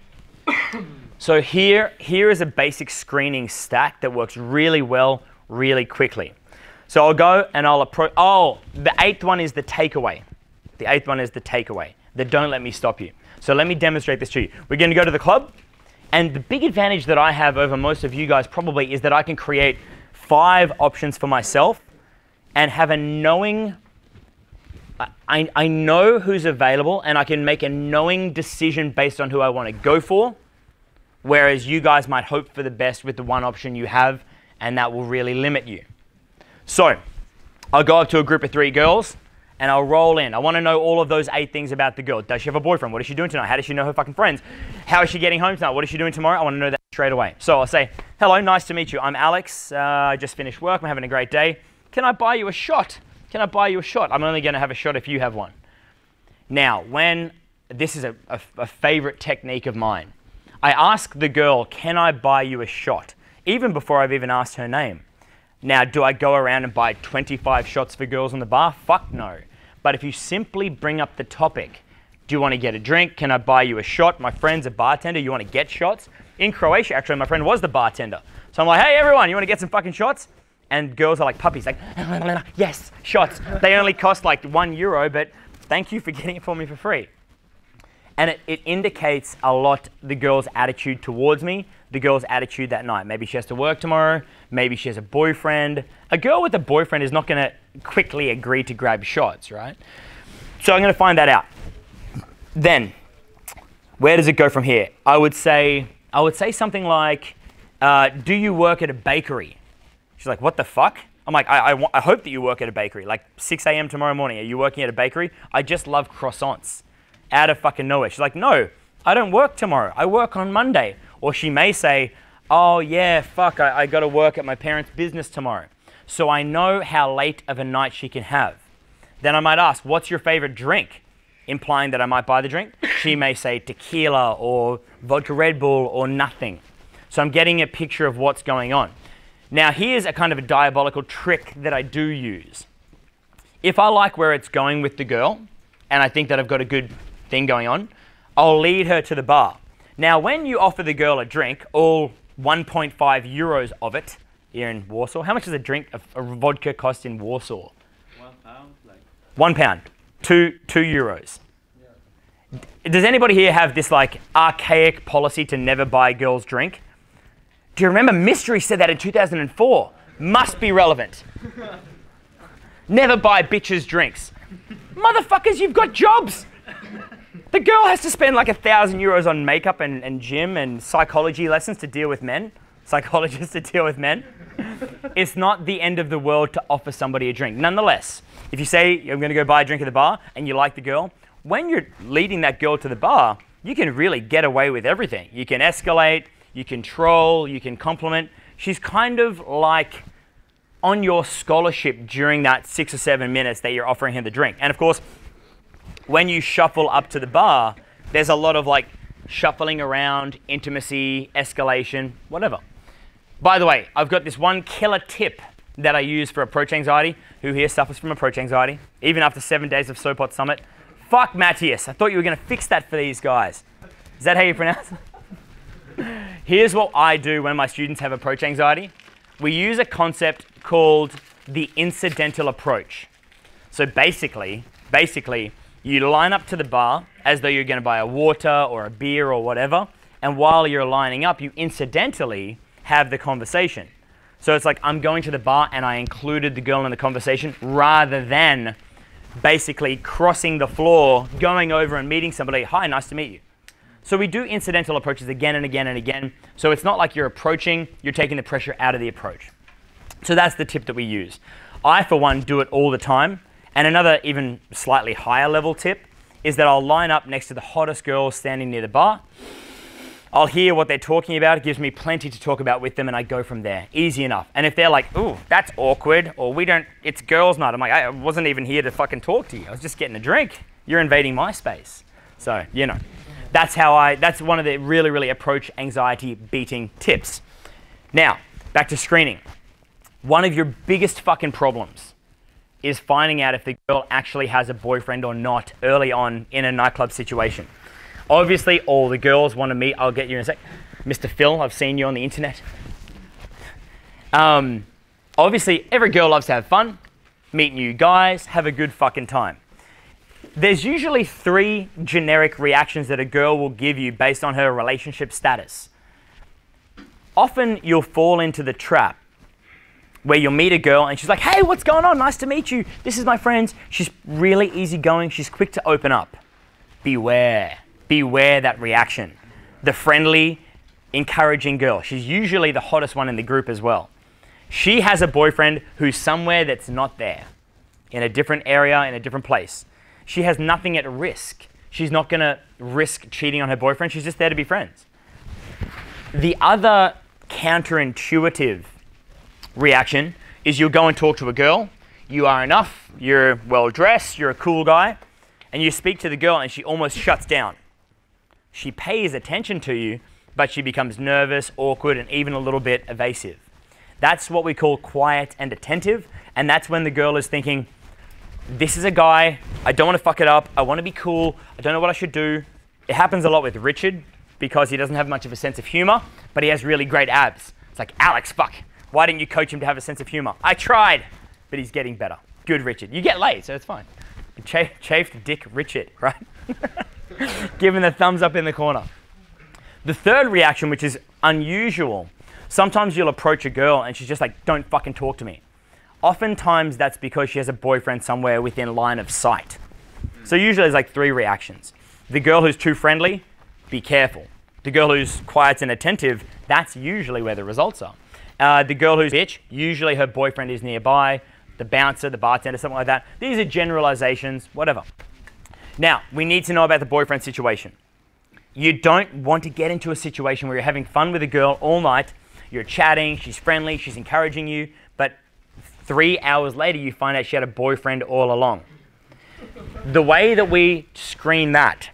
So here is a basic screening stack that works really well, really quickly. So I'll go and I'll approach... Oh, the 8th one is the takeaway. The 8th one is the takeaway. The don't let me stop you. So let me demonstrate this to you. We're going to go to the club. And the big advantage that I have over most of you guys probably is that I can create 5 options for myself and have a knowing... I know who's available and I can make a knowing decision based on who I want to go for, whereas you guys might hope for the best with the one option you have and that will really limit you. So I'll go up to a group of 3 girls and I'll roll in. I want to know all of those 8 things about the girl. Does she have a boyfriend? What is she doing tonight? How does she know her fucking friends? How is she getting home tonight? What is she doing tomorrow? I want to know that straight away. So I'll say, hello, nice to meet you. I'm Alex. I just finished work. I'm having a great day. Can I buy you a shot? Can I buy you a shot? I'm only going to have a shot if you have one. Now, this is a favorite technique of mine. I ask the girl, can I buy you a shot? Even before I've even asked her name. Now, do I go around and buy 25 shots for girls on the bar? Fuck no. But if you simply bring up the topic, do you want to get a drink? Can I buy you a shot? My friend's a bartender. You want to get shots? In Croatia, actually, my friend was the bartender. So I'm like, hey, everyone, you want to get some fucking shots? And girls are like puppies, like, yes, shots. They only cost like €1, but thank you for getting it for me for free. And it indicates a lot the girl's attitude towards me, the girl's attitude that night. Maybe she has to work tomorrow. Maybe she has a boyfriend. A girl with a boyfriend is not going to quickly agree to grab shots, right? So I'm going to find that out. Then, where does it go from here? I would say something like, do you work at a bakery? She's like, what the fuck? I'm like, I hope that you work at a bakery. Like 6 a.m. tomorrow morning, are you working at a bakery? I just love croissants. Out of fucking nowhere. She's like, no, I don't work tomorrow. I work on Monday. Or she may say, oh yeah, fuck, I got to work at my parents' business tomorrow. So I know how late of a night she can have. Then I might ask, what's your favorite drink? Implying that I might buy the drink. She may say tequila or vodka Red Bull or nothing. So I'm getting a picture of what's going on. Now here's a kind of a diabolical trick that I do use. If I like where it's going with the girl and I think that I've got a good thing going on, I'll lead her to the bar. Now, when you offer the girl a drink, all 1.5 euros of it, here in Warsaw, how much does a drink of a vodka cost in Warsaw? £1. Like. £1. Two euros. Yeah. Does anybody here have this like archaic policy to never buy a girl's drink? Do you remember Mystery said that in 2004? Must be relevant. Never buy bitches drinks. Motherfuckers, you've got jobs. The girl has to spend like €1,000 on makeup and gym and psychology lessons to deal with men. Psychologists to deal with men. It's not the end of the world to offer somebody a drink. Nonetheless, if you say, I'm going to go buy a drink at the bar and you like the girl, when you're leading that girl to the bar, you can really get away with everything. You can escalate, you can troll, you can compliment. She's kind of like on your scholarship during that 6 or 7 minutes that you're offering him the drink. And of course, when you shuffle up to the bar, there's a lot of like shuffling around, intimacy, escalation, whatever. By the way, I've got this one killer tip that I use for approach anxiety. Who here suffers from approach anxiety? Even after 7 days of Sopot Summit. Fuck Matthias, I thought you were going to fix that for these guys. Is that how you pronounce it? Here's what I do when my students have approach anxiety. We use a concept called the incidental approach. So basically, you line up to the bar as though you're going to buy a water or a beer or whatever. And while you're lining up, you incidentally have the conversation. So it's like, I'm going to the bar and I included the girl in the conversation, rather than basically crossing the floor, going over and meeting somebody, hi, nice to meet you. So we do incidental approaches again and again and again. So it's not like you're approaching, you're taking the pressure out of the approach. So that's the tip that we use. I, for one, do it all the time. And another even slightly higher level tip is that I'll line up next to the hottest girl standing near the bar. I'll hear what they're talking about. It gives me plenty to talk about with them, and I go from there. Easy enough. And if they're like, ooh, that's awkward, or we don't, it's girls' night. I'm like, I wasn't even here to fucking talk to you. I was just getting a drink. You're invading my space. So, you know, that's one of the really, really approach anxiety beating tips. Now, back to screening. One of your biggest fucking problems is finding out if the girl actually has a boyfriend or not early on in a nightclub situation. Obviously, all the girls want to meet. I'll get you in a sec. Mr. Phil, I've seen you on the internet. Obviously, every girl loves to have fun, meet new guys, have a good fucking time. There's usually three generic reactions that a girl will give you based on her relationship status. Often, you'll fall into the trap where you'll meet a girl and she's like, hey, what's going on? Nice to meet you. This is my friend. She's really easygoing. She's quick to open up. Beware. Beware that reaction. The friendly, encouraging girl. She's usually the hottest one in the group as well. She has a boyfriend who's somewhere that's not there, in a different area, in a different place. She has nothing at risk. She's not going to risk cheating on her boyfriend. She's just there to be friends. The other counterintuitive reaction is you'll go and talk to a girl. You are enough. You're well-dressed. You're a cool guy. And you speak to the girl and she almost shuts down. She pays attention to you, but she becomes nervous, awkward, and even a little bit evasive. That's what we call quiet and attentive, and that's when the girl is thinking, this is a guy, I don't want to fuck it up, I want to be cool, I don't know what I should do. It happens a lot with Richard, because he doesn't have much of a sense of humor, but he has really great abs. It's like, Alex, fuck, why didn't you coach him to have a sense of humor? I tried, but he's getting better. Good Richard. You get laid, so it's fine. Chafed dick Richard, right? Giving the thumbs up in the corner. The third reaction, which is unusual, sometimes you'll approach a girl and she's just like, don't fucking talk to me. Oftentimes that's because she has a boyfriend somewhere within line of sight. So usually there's like three reactions. The girl who's too friendly, be careful. The girl who's quiet and attentive, that's usually where the results are. The girl who's bitch, usually her boyfriend is nearby, the bouncer, the bartender, something like that. These are generalizations, whatever. Now, we need to know about the boyfriend situation. You don't want to get into a situation where you're having fun with a girl all night, you're chatting, she's friendly, she's encouraging you, but 3 hours later you find out she had a boyfriend all along. The way that we screen that,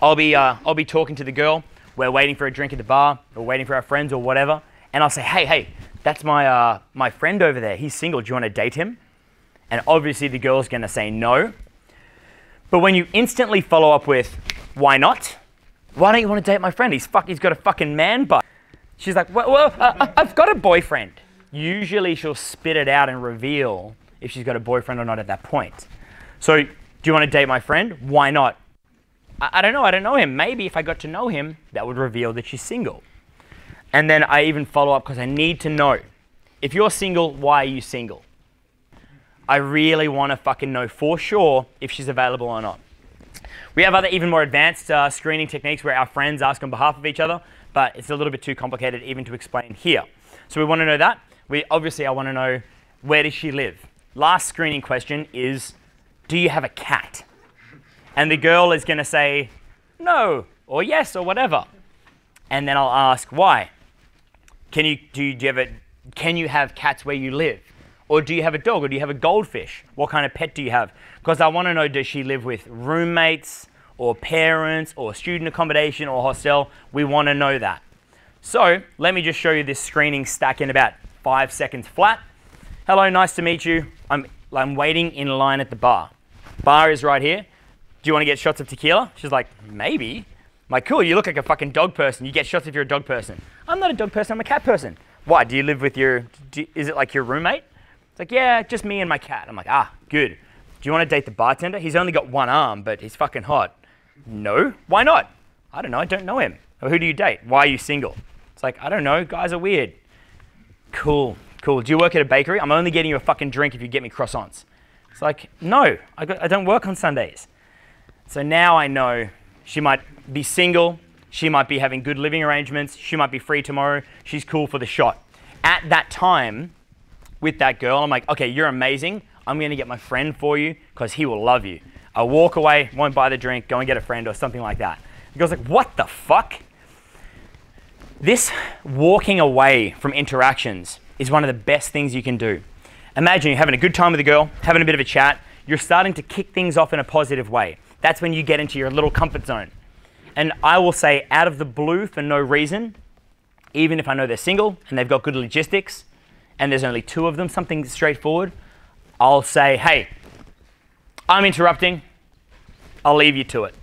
I'll be talking to the girl, we're waiting for a drink at the bar, we're waiting for our friends or whatever, and I'll say, hey, that's my friend over there, he's single, do you want to date him? And obviously the girl's going to say no. But when you instantly follow up with, why not? Why don't you want to date my friend? He's got a fucking man butt. She's like, well, I've got a boyfriend. Usually she'll spit it out and reveal if she's got a boyfriend or not at that point. So, do you want to date my friend? Why not? I don't know. I don't know him. Maybe if I got to know him, that would reveal that she's single. And then I even follow up because I need to know. If you're single, why are you single? I really want to fucking know for sure if she's available or not. We have other even more advanced screening techniques where our friends ask on behalf of each other, but it's a little bit too complicated even to explain here. So we want to know that. I want to know, where does she live? Last screening question is, do you have a cat? And the girl is going to say no or yes or whatever. And then I'll ask why. Can you have cats where you live? Or do you have a dog? Or do you have a goldfish? What kind of pet do you have? Because I want to know, does she live with roommates or parents or student accommodation or hostel? We want to know that. So let me just show you this screening stack in about 5 seconds flat. Hello, nice to meet you. I'm waiting in line at the bar. Bar is right here. Do you want to get shots of tequila? She's like, maybe. I'm like, cool, you look like a fucking dog person. You get shots if you're a dog person. I'm not a dog person, I'm a cat person. Why? Do you live with your, is it like your roommate? It's like, yeah, just me and my cat. I'm like, ah, good. Do you want to date the bartender? He's only got one arm, but he's fucking hot. No, why not? I don't know, I don't know him. Or who do you date? Why are you single? It's like, I don't know, guys are weird. Cool, cool. Do you work at a bakery? I'm only getting you a fucking drink if you get me croissants. It's like, no, I don't work on Sundays. So now I know she might be single, she might be having good living arrangements, she might be free tomorrow, she's cool for the shot. At that time, with that girl, I'm like, okay, you're amazing, I'm going to get my friend for you because he will love you. I walk away, won't buy the drink, go and get a friend or something like that. The girl's like, what the fuck? This walking away from interactions is one of the best things you can do. Imagine you're having a good time with a girl, having a bit of a chat, you're starting to kick things off in a positive way. That's when you get into your little comfort zone. And I will say, out of the blue for no reason, even if I know they're single and they've got good logistics and there's only two of them, something straightforward, I'll say, hey, I'm interrupting, I'll leave you to it.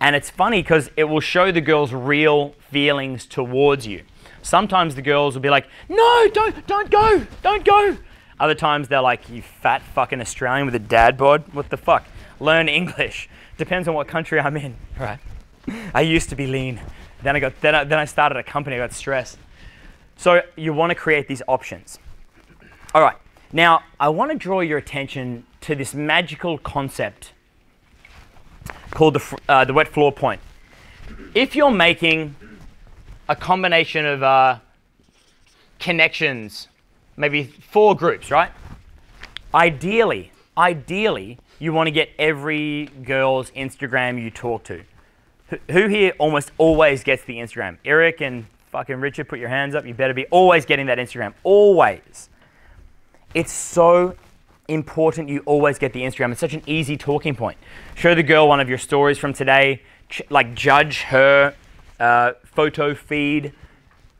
And it's funny because it will show the girl's real feelings towards you. Sometimes the girls will be like, no, don't go, don't go. Other times they're like, you fat fucking Australian with a dad bod, what the fuck? Learn English. Depends on what country I'm in, right? I used to be lean. Then I started a company, I got stressed. So you want to create these options. All right, now I want to draw your attention to this magical concept called the wet floor point. If you're making a combination of connections, maybe 4 groups, right? Ideally, you want to get every girl's Instagram you talk to. Who here almost always gets the Instagram? Eric and fucking Richard, put your hands up. You better be always getting that Instagram. Always. It's so important you always get the Instagram. It's such an easy talking point. Show the girl one of your stories from today. Like judge her photo feed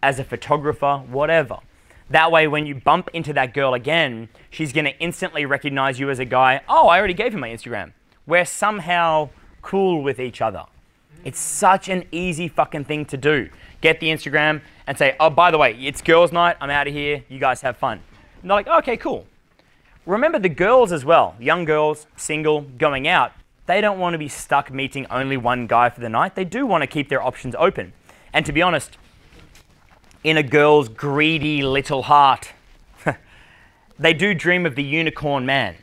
as a photographer, whatever. That way, when you bump into that girl again, she's going to instantly recognize you as a guy. Oh, I already gave him my Instagram. We're somehow cool with each other. It's such an easy fucking thing to do. Get the Instagram and say, oh, by the way, it's girls' night. I'm out of here. You guys have fun. And they're like, oh, okay, cool. Remember the girls as well. Young girls, single, going out. They don't want to be stuck meeting only one guy for the night. They do want to keep their options open. And to be honest, in a girl's greedy little heart, they do dream of the unicorn man.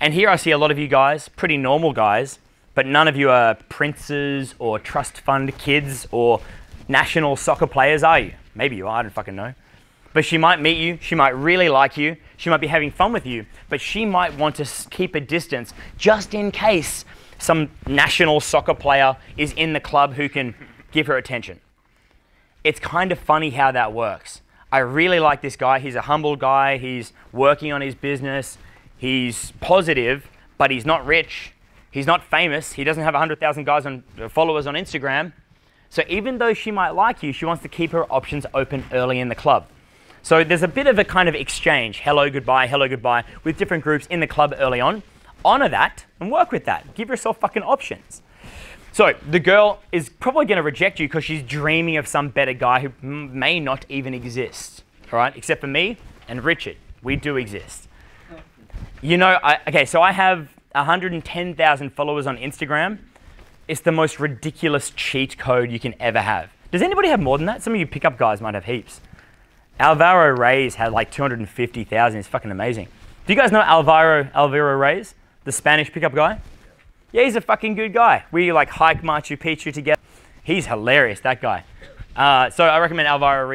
And here I see a lot of you guys, pretty normal guys, but none of you are princes or trust fund kids or national soccer players, are you? Maybe you are, I don't fucking know. But she might meet you, she might really like you, she might be having fun with you, but she might want to keep a distance just in case some national soccer player is in the club who can give her attention. It's kind of funny how that works. I really like this guy. He's a humble guy. He's working on his business. He's positive, but he's not rich. He's not famous. He doesn't have 100,000 guys on followers on Instagram. So even though she might like you, she wants to keep her options open early in the club. So there's a bit of a kind of exchange. Hello, goodbye, with different groups in the club early on. Honor that and work with that. Give yourself fucking options. So the girl is probably going to reject you because she's dreaming of some better guy who may not even exist. All right, except for me and Richard. We do exist. You know, okay, so I have 110,000 followers on Instagram. It's the most ridiculous cheat code you can ever have. Does anybody have more than that? Some of you pickup guys might have heaps. Alvaro Reyes had like 250,000. It's fucking amazing. Do you guys know Alvaro Reyes, the Spanish pickup guy? Yeah, he's a fucking good guy. We like hike Machu Picchu together. He's hilarious, that guy. So I recommend Alvaro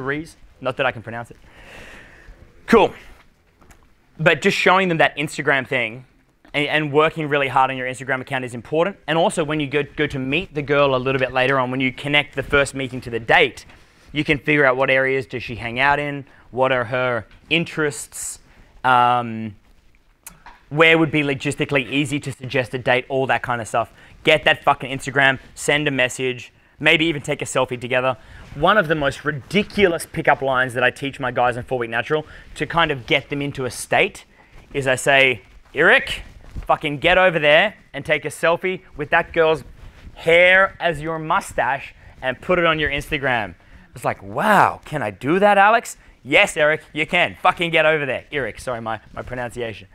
Reyes. Not that I can pronounce it. Cool. But just showing them that Instagram thing and working really hard on your Instagram account is important. And also when you go to meet the girl a little bit later on, when you connect the first meeting to the date, you can figure out what areas does she hang out in, what are her interests, where would be logistically easy to suggest a date, all that kind of stuff. Get that fucking Instagram, send a message, maybe even take a selfie together. One of the most ridiculous pickup lines that I teach my guys in 4 Week Natural to kind of get them into a state is I say, Eric, fucking get over there and take a selfie with that girl's hair as your mustache and put it on your Instagram. It's like, wow, can I do that, Alex? Yes, Eric, you can. Fucking get over there. Eric, sorry, my pronunciation.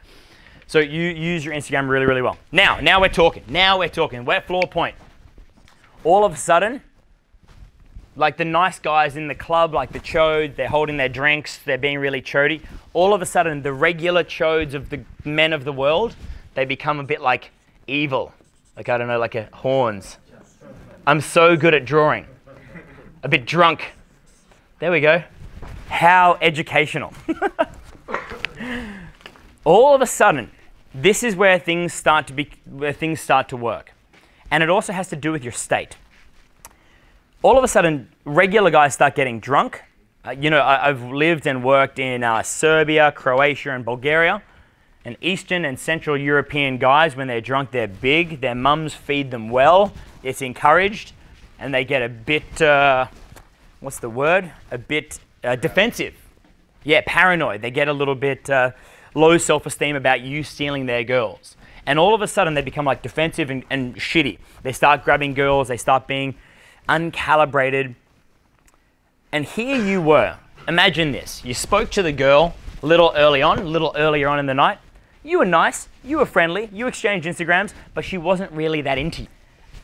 So you use your Instagram really, really well. Now we're talking. Now we're talking. We're at floor point. All of a sudden, like the nice guys in the club, like the chode, they're holding their drinks, they're being really chody. All of a sudden, the regular chodes of the men of the world, they become a bit like evil. Like, I don't know, like a horns. I'm so good at drawing. A bit drunk. There we go. How educational. All of a sudden, this is where things start to work. And it also has to do with your state. All of a sudden, regular guys start getting drunk. You know, I've lived and worked in Serbia, Croatia, and Bulgaria. And Eastern and Central European guys, when they're drunk, they're big. Their mums feed them well. It's encouraged. And they get a bit, what's the word? A bit defensive. Yeah, paranoid. They get a little bit low self-esteem about you stealing their girls. And all of a sudden, they become like defensive and shitty. They start grabbing girls. They start being uncalibrated. And here you were. Imagine this. You spoke to the girl a little earlier on in the night. You were nice. You were friendly. You exchanged Instagrams. But she wasn't really that into you.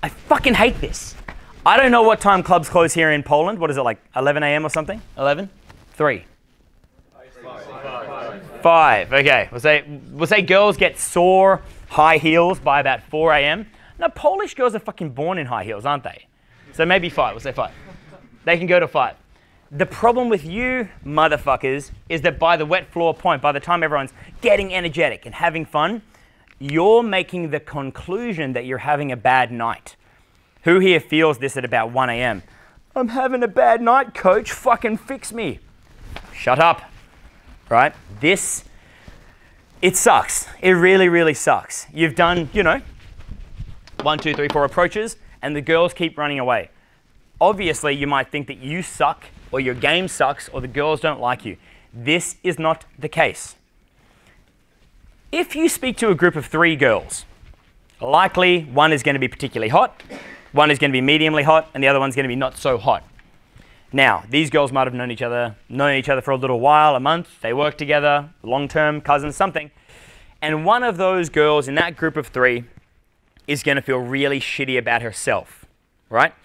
I fucking hate this. I don't know what time clubs close here in Poland. What is it, like 11 a.m. or something? 11? 3? 5. Okay. We'll say girls get sore high heels by about 4 a.m. Now, Polish girls are fucking born in high heels, aren't they? So maybe 5. We'll say 5. They can go to 5. The problem with you motherfuckers is that by the wet floor point, by the time everyone's getting energetic and having fun, you're making the conclusion that you're having a bad night. Who here feels this at about 1 a.m.? I'm having a bad night, coach. Fucking fix me. Shut up. Right? This, it sucks. It really, really sucks. You've done, you know, 1, 2, 3, 4 approaches, and the girls keep running away. Obviously, you might think that you suck, or your game sucks, or the girls don't like you. This is not the case. If you speak to a group of 3 girls, likely one is going to be particularly hot, one is going to be mediumly hot, and the other one's going to be not so hot. Now, these girls might have known each other for a little while, a month. They work together, long-term, cousins, something. And one of those girls in that group of 3 is going to feel really shitty about herself, right?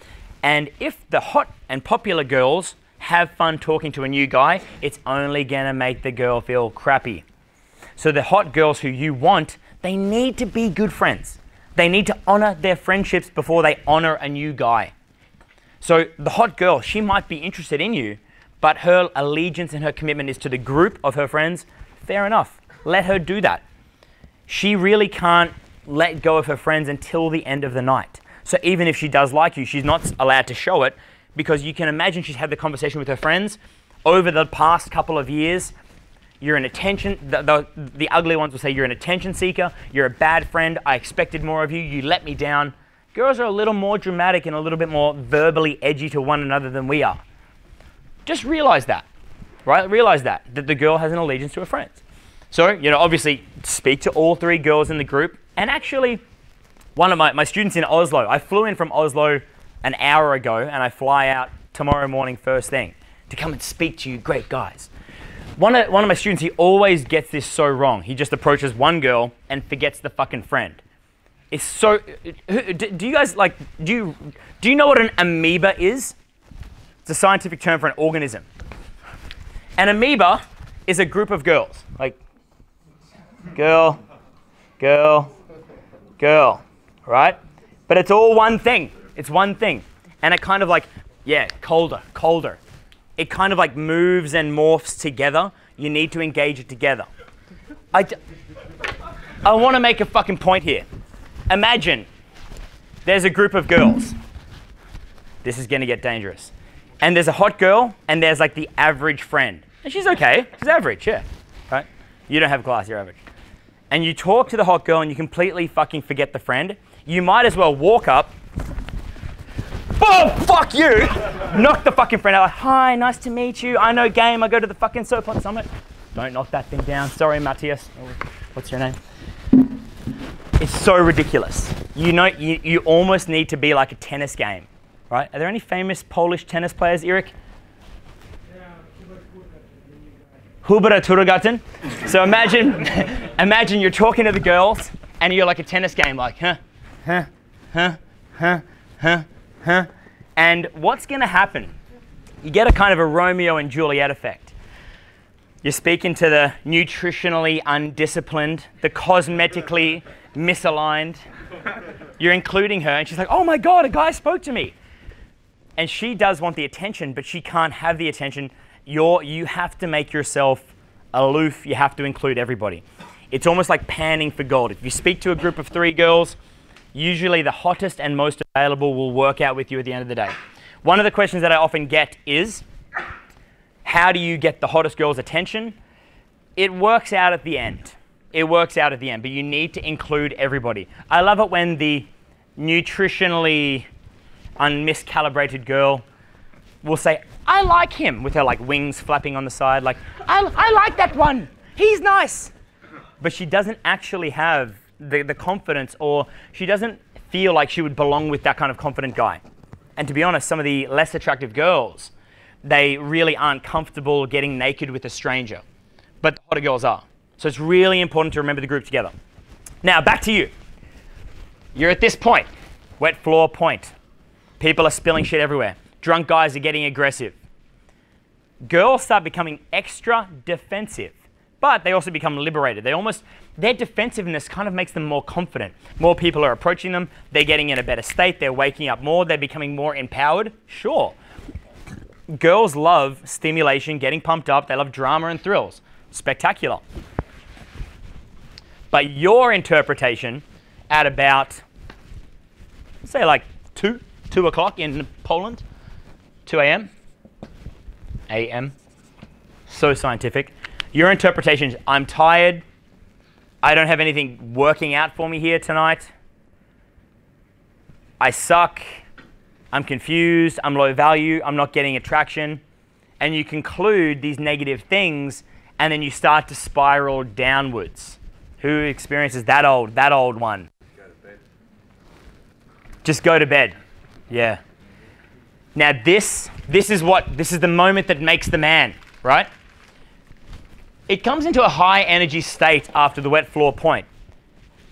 And if the hot and popular girls have fun talking to a new guy, it's only going to make the girl feel crappy. So the hot girls who you want, they need to be good friends. They need to honor their friendships before they honor a new guy. So the hot girl, she might be interested in you, but her allegiance and her commitment is to the group of her friends. Fair enough. Let her do that. She really can't let go of her friends until the end of the night. So even if she does like you, she's not allowed to show it, because you can imagine she's had the conversation with her friends over the past couple of years. You're an attention, the ugly ones will say you're an attention seeker, you're a bad friend, I expected more of you, you let me down. Girls are a little more dramatic and a little bit more verbally edgy to one another than we are. Just realize that, right? Realize that the girl has an allegiance to her friends. So, you know, obviously speak to all 3 girls in the group and actually one of my students in Oslo. I flew in from Oslo an hour ago, and I fly out tomorrow morning first thing to come and speak to you great guys. One of my students, he always gets this so wrong. He just approaches one girl and forgets the fucking friend. It's so, do you guys, like, do you know what an amoeba is? It's a scientific term for an organism. An amoeba is a group of girls, like girl, girl, girl, right? But it's all one thing. It's one thing. And it kind of like, yeah, colder, colder. It kind of like moves and morphs together. You need to engage it together. I want to make a fucking point here. Imagine there's a group of girls. This is going to get dangerous. And there's a hot girl, and there's like the average friend. And she's okay. She's average, yeah. Right? You don't have class, you're average. And you talk to the hot girl, and you completely fucking forget the friend. You might as well walk up. Oh, fuck you! Knock the fucking friend out. Like, hi, nice to meet you. I know game. I go to the fucking Sopot Summit. Don't knock that thing down. Sorry, Matthias. What's your name? It's so ridiculous. You know, you almost need to be like a tennis game, right? Are there any famous Polish tennis players, Eric? Yeah, Hubert Turgarten. So imagine you're talking to the girls and you're like a tennis game, like huh, huh, huh, huh, huh, huh. And what's going to happen? You get a kind of a Romeo and Juliet effect. You're speaking to the nutritionally undisciplined, the cosmetically misaligned. You're including her, and she's like, oh my God, a guy spoke to me. And she does want the attention, but she can't have the attention. You have to make yourself aloof. You have to include everybody. It's almost like panning for gold. If you speak to a group of three girls, usually the hottest and most available will work out with you at the end of the day. One of the questions that I often get is, how do you get the hottest girl's attention? It works out at the end. It works out at the end, but you need to include everybody. I love it when the nutritionally unmiscalibrated girl will say, I like him, with her like wings flapping on the side, like, I like that one, he's nice. But she doesn't actually have the confidence, or she doesn't feel like she would belong with that kind of confident guy. And to be honest, some of the less attractive girls, they really aren't comfortable getting naked with a stranger. But the hotter girls are. So it's really important to remember the group together. Now, back to you. You're at this point, wet floor point. People are spilling shit everywhere. Drunk guys are getting aggressive. Girls start becoming extra defensive, but they also become liberated. Their defensiveness kind of makes them more confident. More people are approaching them. They're getting in a better state. They're waking up more. They're becoming more empowered. Sure. Girls love stimulation, getting pumped up. They love drama and thrills. Spectacular. But your interpretation at about, say like 2 o'clock in Poland, 2 a.m., a.m., so scientific. Your interpretation is, I'm tired. I don't have anything working out for me here tonight. I suck. I'm confused, I'm low value, I'm not getting attraction. And you conclude these negative things, and then you start to spiral downwards. Who experiences that old one? Go to bed. Just go to bed, yeah. Now this is the moment that makes the man, right? It comes into a high energy state after the wet floor point.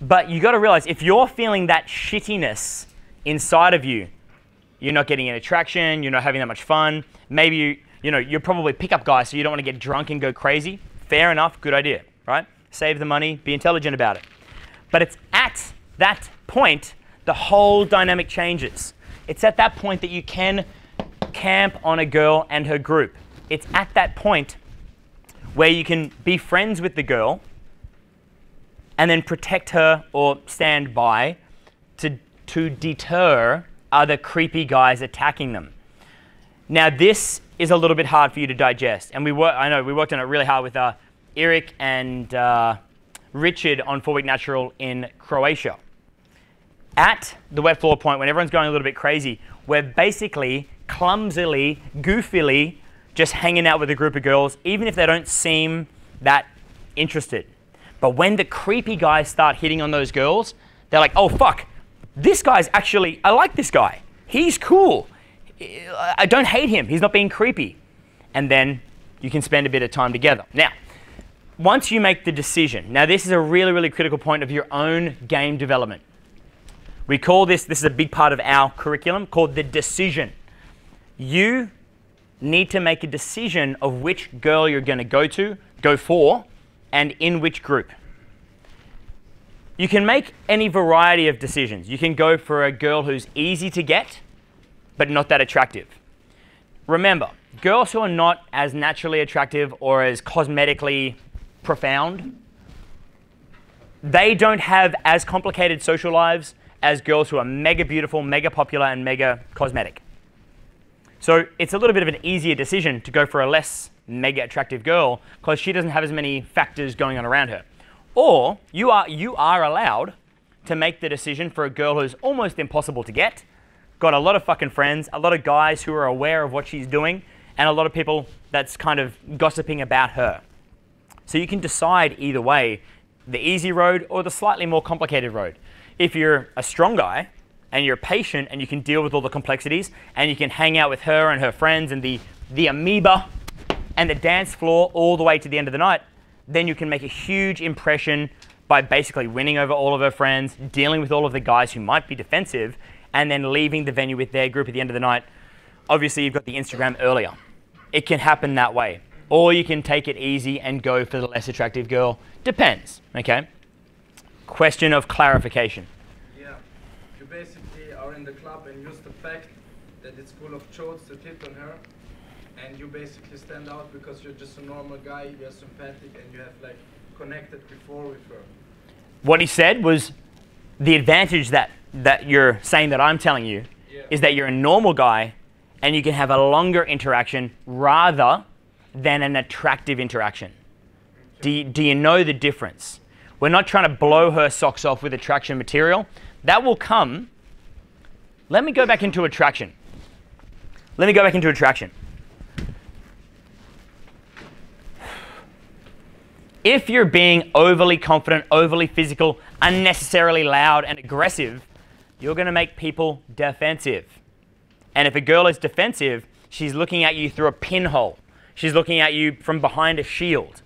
But you gotta realize, if you're feeling that shittiness inside of you, you're not getting any attraction, you're not having that much fun. Maybe you're probably pickup guy, so you don't want to get drunk and go crazy. Fair enough, good idea, right? Save the money, be intelligent about it. But it's at that point the whole dynamic changes. It's at that point that you can camp on a girl and her group. It's at that point where you can be friends with the girl and then protect her or stand by to deter other creepy guys attacking them. Now this is a little bit hard for you to digest, and we worked on it really hard with Eric and Richard on 4 Week Natural in Croatia. At the wet floor point, when everyone's going a little bit crazy, we're basically clumsily, goofily just hanging out with a group of girls, even if they don't seem that interested. But when the creepy guys start hitting on those girls, they're like, oh fuck, this guy's actually, I like this guy. He's cool. I don't hate him. He's not being creepy. And then you can spend a bit of time together. Now, once you make the decision, now this is a really, really critical point of your own game development. We call this, this is a big part of our curriculum, called the decision. You need to make a decision of which girl you're going to go for, and in which group. You can make any variety of decisions. You can go for a girl who's easy to get, but not that attractive. Remember, girls who are not as naturally attractive or as cosmetically profound, they don't have as complicated social lives as girls who are mega beautiful, mega popular, and mega cosmetic. So it's a little bit of an easier decision to go for a less mega attractive girl because she doesn't have as many factors going on around her. Or you are allowed to make the decision for a girl who's almost impossible to get, got a lot of fucking friends, a lot of guys who are aware of what she's doing, and a lot of people that's kind of gossiping about her. So you can decide either way, the easy road or the slightly more complicated road. If you're a strong guy and you're patient and you can deal with all the complexities and you can hang out with her and her friends and the amoeba and the dance floor all the way to the end of the night, then you can make a huge impression by basically winning over all of her friends, dealing with all of the guys who might be defensive, and then leaving the venue with their group at the end of the night. Obviously, you've got the Instagram earlier. It can happen that way. Or you can take it easy and go for the less attractive girl. Depends, okay? Question of clarification. Yeah, you basically are in the club and use the fact that it's full of chodes that hit on her. And you basically stand out because you're just a normal guy, you're sympathetic, and you have like connected before with her. What he said was the advantage that you're saying that I'm telling you is that you're a normal guy and you can have a longer interaction rather than an attractive interaction. Okay. Do you know the difference? We're not trying to blow her socks off with attraction material. That will come. Let me go back into attraction. Let me go back into attraction. If you're being overly confident, overly physical, unnecessarily loud and aggressive, you're going to make people defensive. And if a girl is defensive, she's looking at you through a pinhole. She's looking at you from behind a shield.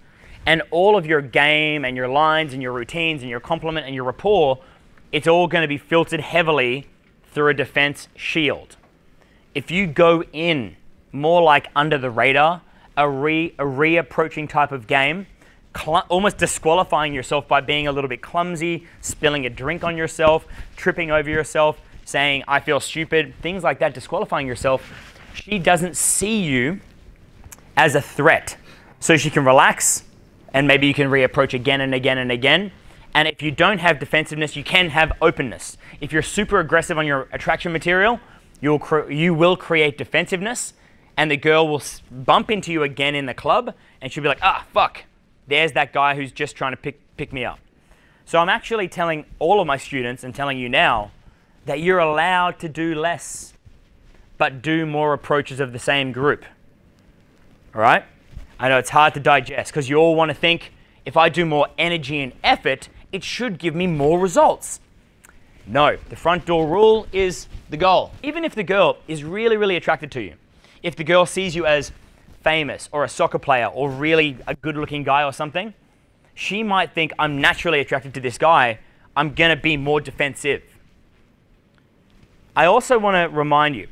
And all of your game and your lines and your routines and your compliment and your rapport, it's all going to be filtered heavily through a defense shield. If you go in more like under the radar, a reapproaching type of game, almost disqualifying yourself by being a little bit clumsy, spilling a drink on yourself, tripping over yourself, saying, I feel stupid, things like that, disqualifying yourself. She doesn't see you as a threat. So she can relax and maybe you can reapproach again and again and again. And if you don't have defensiveness, you can have openness. If you're super aggressive on your attraction material, you will create defensiveness and the girl will bump into you again in the club and she'll be like, ah, fuck. There's that guy who's just trying to pick me up. So I'm actually telling all of my students and telling you now that you're allowed to do less, but do more approaches of the same group. All right? I know it's hard to digest because you all want to think, if I do more energy and effort, it should give me more results. No, the front door rule is the goal. Even if the girl is really, really attracted to you, if the girl sees you as famous or a soccer player or really a good-looking guy or something, she might think, I'm naturally attracted to this guy, I'm going to be more defensive. I also want to remind you,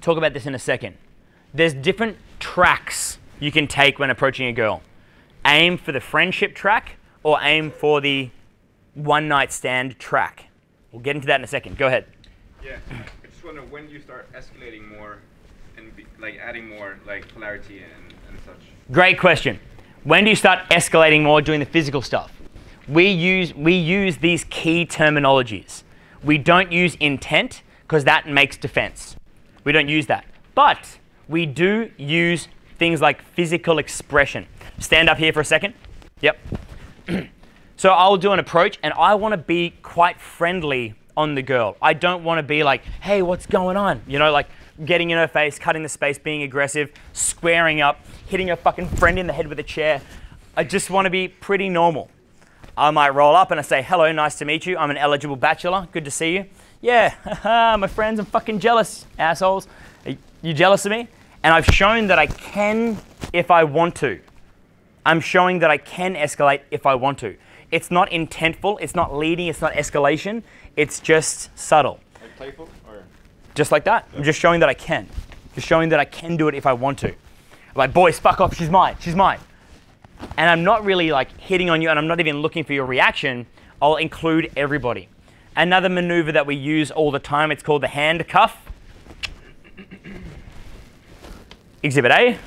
talk about this in a second, there's different tracks you can take when approaching a girl. Aim for the friendship track or aim for the one-night stand track. We'll get into that in a second. Go ahead. Yeah, I just wonder when you start escalating more, like adding more like polarity and such. Great question. When do you start escalating more doing the physical stuff? We use these key terminologies. We don't use intent because that makes defense. We don't use that. But we do use things like physical expression. Stand up here for a second. Yep. So I'll do an approach and I want to be quite friendly on the girl. I don't want to be like, hey, what's going on? You know, like getting in her face, cutting the space, being aggressive, squaring up, hitting a fucking friend in the head with a chair. I just want to be pretty normal. I might roll up and I say, hello, nice to meet you. I'm an eligible bachelor. Good to see you. yeah, my friends, I'm fucking jealous, assholes. Are you jealous of me? And I've shown that I can if I want to. I'm showing that I can escalate if I want to. It's not intentful, it's not leading, it's not escalation, it's just subtle. Like playful? Or? Just like that. Yeah. I'm just showing that I can. Just showing that I can do it if I want to. Like, boys, fuck off, she's mine, she's mine. And I'm not really like hitting on you and I'm not even looking for your reaction. I'll include everybody. Another maneuver that we use all the time, it's called the hand cuff. Exhibit A,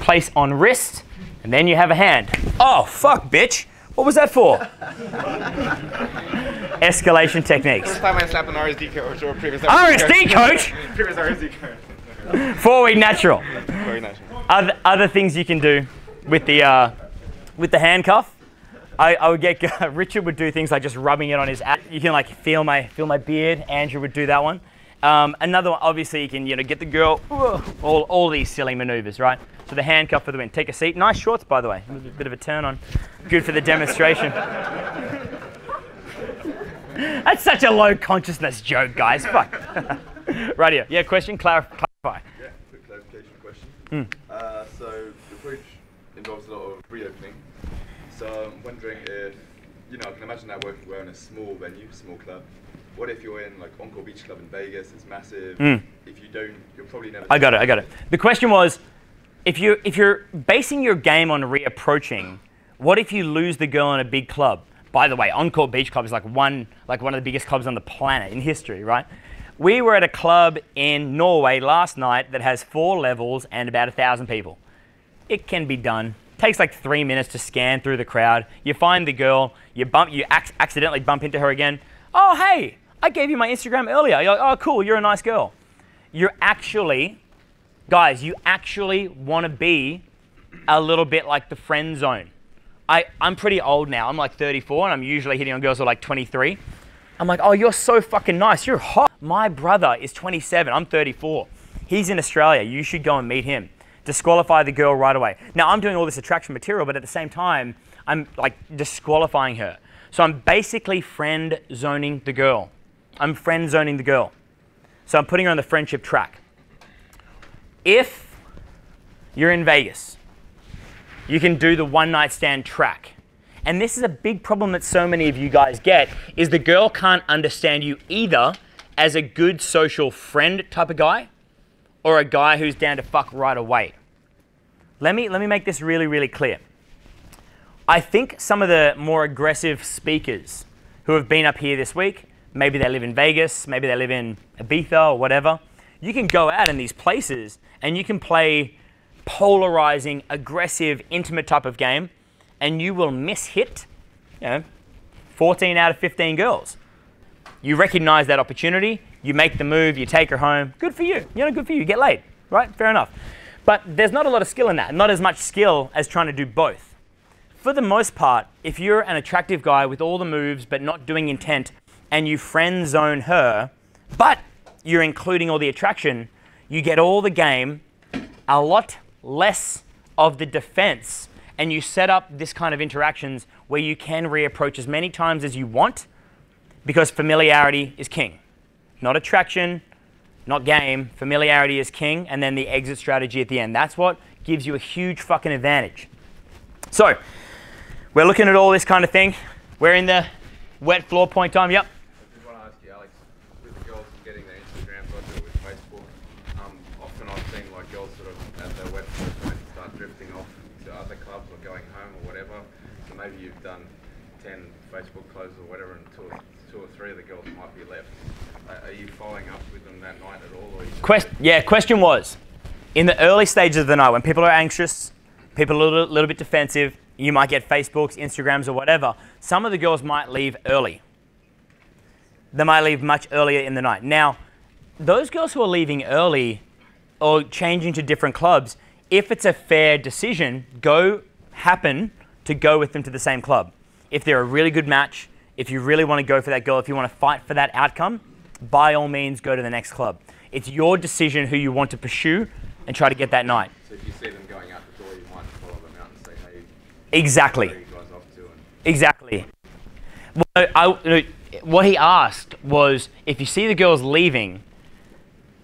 place on wrist, and then you have a hand. Oh, fuck, bitch. What was that for? Escalation techniques. First time I slapped an RSD coach or previous RSD coach? Previous RSD coach. 4 week natural. 4 week natural. Other things you can do with the handcuff. I would get, Richard would do things like just rubbing it on his ass. You can like feel my beard. Andrew would do that one. Another one, obviously you can, you know, get the girl, all these silly maneuvers, right? So the handcuff for the win. Take a seat. Nice shorts, by the way. A bit of a turn on. Good for the demonstration. That's such a low consciousness joke, guys. Fuck. Right here. Yeah, question? Clarify. Yeah, quick clarification question. So the approach involves a lot of reopening. So I'm wondering if, you know, I can imagine that working well in a small venue, small club. What if you're in like Encore Beach Club in Vegas? It's massive. If you don't, you're probably never. I got it. The question was, if you're basing your game on reapproaching, what if you lose the girl in a big club? By the way, Encore Beach Club is like one of the biggest clubs on the planet in history, right? We were at a club in Norway last night that has 4 levels and about 1,000 people. It can be done. Takes like 3 minutes to scan through the crowd. You find the girl. You accidentally bump into her again. Oh, hey, I gave you my Instagram earlier. You're like, oh, cool, you're a nice girl. You're actually, guys, you actually want to be a little bit like the friend zone. I'm pretty old now. I'm like 34, and I'm usually hitting on girls who are like 23. I'm like, oh, you're so fucking nice. You're hot. My brother is 27. I'm 34. He's in Australia. You should go and meet him. Disqualify the girl right away. Now, I'm doing all this attraction material, but at the same time, I'm like disqualifying her. So I'm basically friend zoning the girl. I'm friend zoning the girl. So I'm putting her on the friendship track. If you're in Vegas, you can do the one night stand track. And this is a big problem that so many of you guys get, is the girl can't understand you either as a good social friend type of guy or a guy who's down to fuck right away. Let me make this really, really clear. I think some of the more aggressive speakers who have been up here this week, maybe they live in Vegas, maybe they live in Ibiza or whatever, you can go out in these places and you can play polarizing, aggressive, intimate type of game and you will miss-hit, you know, 14 out of 15 girls. You recognize that opportunity, you make the move, you take her home, good for you, you know, good for you, you get laid, right? Fair enough. But there's not a lot of skill in that, not as much skill as trying to do both. For the most part, if you're an attractive guy with all the moves but not doing intent and you friend zone her, but you're including all the attraction, you get all the game, a lot less of the defense, and you set up this kind of interactions where you can reapproach as many times as you want because familiarity is king. Not attraction, not game, familiarity is king, and then the exit strategy at the end. That's what gives you a huge fucking advantage. So, we're looking at all this kind of thing. We're in the wet floor point time. Yep. I just want to ask you, Alex, with the girls getting their Instagram, I do it with Facebook. Often I've seen like girls sort of at their wet floor point start drifting off to other clubs or going home or whatever. So maybe you've done 10 Facebook closes or whatever, and two or three of the girls might be left. Are you following up with them that night at all? Or question was, in the early stages of the night when people are anxious, people are a little bit defensive. You might get Facebooks, Instagrams, or whatever. Some of the girls might leave early. They might leave much earlier in the night. Now, those girls who are leaving early or changing to different clubs, if it's a fair decision, happen to go with them to the same club. If they're a really good match, if you really want to go for that girl, if you want to fight for that outcome, by all means, go to the next club. It's your decision who you want to pursue and try to get that night. So if you see them going out the door, you might follow them out and say, hey. Exactly. Well, I, what he asked was, if you see the girls leaving,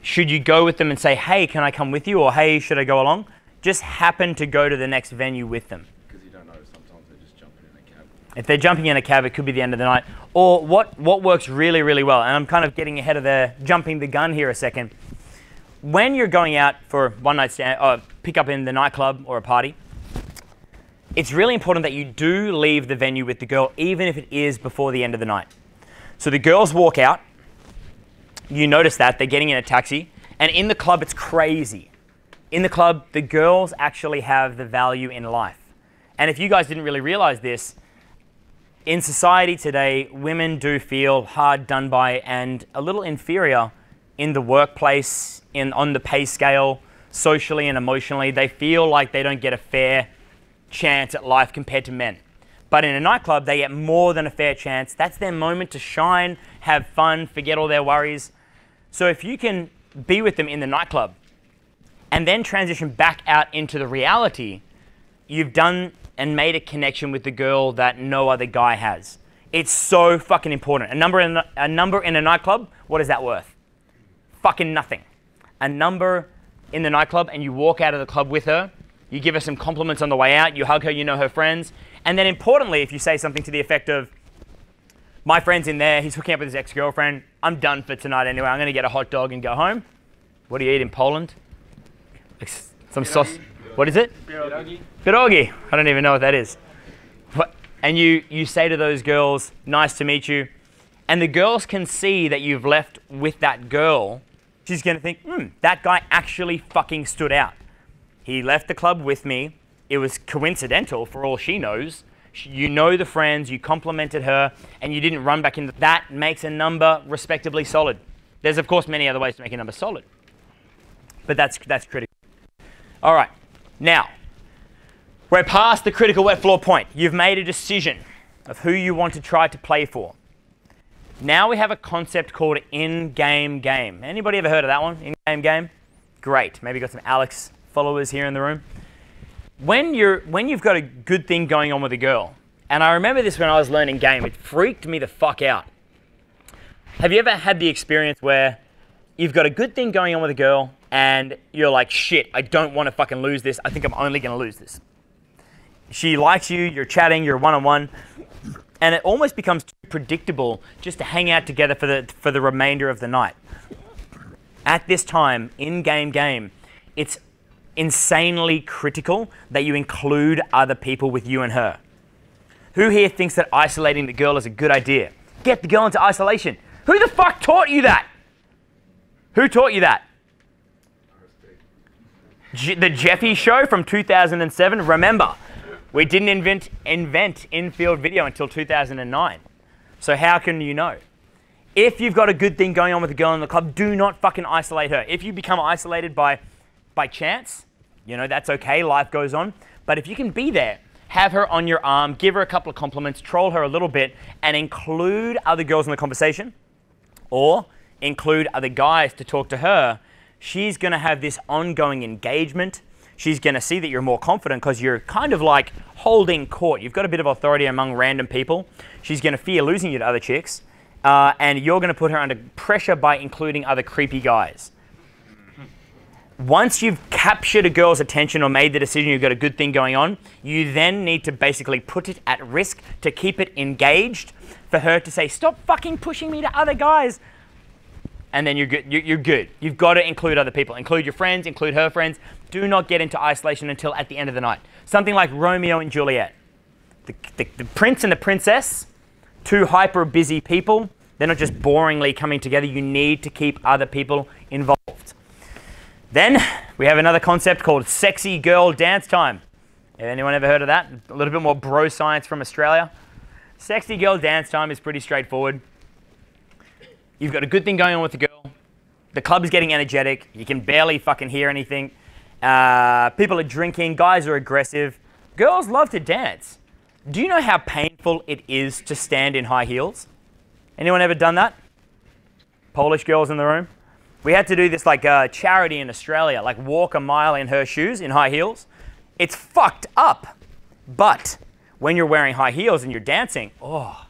should you go with them and say, hey, can I come with you? Or hey, should I go along? Just happen to go to the next venue with them. Because you don't know, sometimes they're just jumping in a cab. If they're jumping in a cab, it could be the end of the night. Or what works really, really well, and I'm kind of getting ahead of the, jumping the gun here a second. When you're going out for one night stand, or pick up in the nightclub or a party, it's really important that you do leave the venue with the girl, even if it is before the end of the night. So the girls walk out, you notice that, they're getting in a taxi, and in the club it's crazy. In the club, the girls actually have the value in life. And if you guys didn't really realize this, in society today, women do feel hard done by and a little inferior in the workplace, on the pay scale, socially and emotionally. They feel like they don't get a fair chance at life compared to men. But in a nightclub, they get more than a fair chance. That's their moment to shine, have fun, forget all their worries. So if you can be with them in the nightclub and then transition back out into the reality, you've done and made a connection with the girl that no other guy has. It's so fucking important. A number in a nightclub, what is that worth? Fucking nothing. A number in the nightclub, and you walk out of the club with her, you give her some compliments on the way out, you hug her, you know her friends, and then importantly, if you say something to the effect of, my friend's in there, he's hooking up with his ex-girlfriend, I'm done for tonight anyway, I'm gonna get a hot dog and go home. What do you eat in Poland? Some sauce, what is it? Pierogi. Pierogi, I don't even know what that is. And you say to those girls, nice to meet you, and the girls can see that you've left with that girl. She's gonna think, that guy actually fucking stood out. He left the club with me. It was coincidental for all she knows. You know the friends, you complimented her, and you didn't run back in. That makes a number respectably solid. There's of course many other ways to make a number solid, but that's critical. All right, now, we're past the critical wet floor point. You've made a decision of who you want to try to play for. Now we have a concept called in-game game. Anybody ever heard of that one, in-game game? Great, maybe got some Alex followers here in the room. When you've got a good thing going on with a girl, and I remember this when I was learning game, it freaked me the fuck out. Have you ever had the experience where you've got a good thing going on with a girl and you're like, shit, I don't want to fucking lose this, I think I'm only gonna lose this. She likes you, you're chatting, you're one-on-one, and it almost becomes too predictable just to hang out together for the remainder of the night. At this time, in-game game, it's insanely critical that you include other people with you and her. Who here thinks that isolating the girl is a good idea? Get the girl into isolation. Who the fuck taught you that? Who taught you that? The Jeffy Show from 2007. Remember, we didn't invent in-field video until 2009. So how can you know? If you've got a good thing going on with a girl in the club, do not fucking isolate her. If you become isolated by chance, you know, that's okay, life goes on. But if you can be there, have her on your arm, give her a couple of compliments, troll her a little bit, and include other girls in the conversation, or include other guys to talk to her, she's gonna have this ongoing engagement. She's gonna see that you're more confident because you're kind of like holding court. You've got a bit of authority among random people. She's gonna fear losing you to other chicks, and you're gonna put her under pressure by including other creepy guys. Once you've captured a girl's attention or made the decision you've got a good thing going on, you then need to basically put it at risk to keep it engaged for her to say, stop fucking pushing me to other guys. And then you're good. You're good. You've got to include other people. Include your friends, include her friends. Do not get into isolation until at the end of the night. Something like Romeo and Juliet. The prince and the princess, two hyper busy people. They're not just boringly coming together. You need to keep other people involved. Then we have another concept called sexy girl dance time. Have anyone ever heard of that? A little bit more bro science from Australia. Sexy girl dance time is pretty straightforward. You've got a good thing going on with the girl. The club is getting energetic. You can barely fucking hear anything. People are drinking. Guys are aggressive. Girls love to dance. Do you know how painful it is to stand in high heels? Anyone ever done that? Polish girls in the room? We had to do this like charity in Australia, like walk a mile in her shoes, in high heels. It's fucked up. But when you're wearing high heels and you're dancing, oh,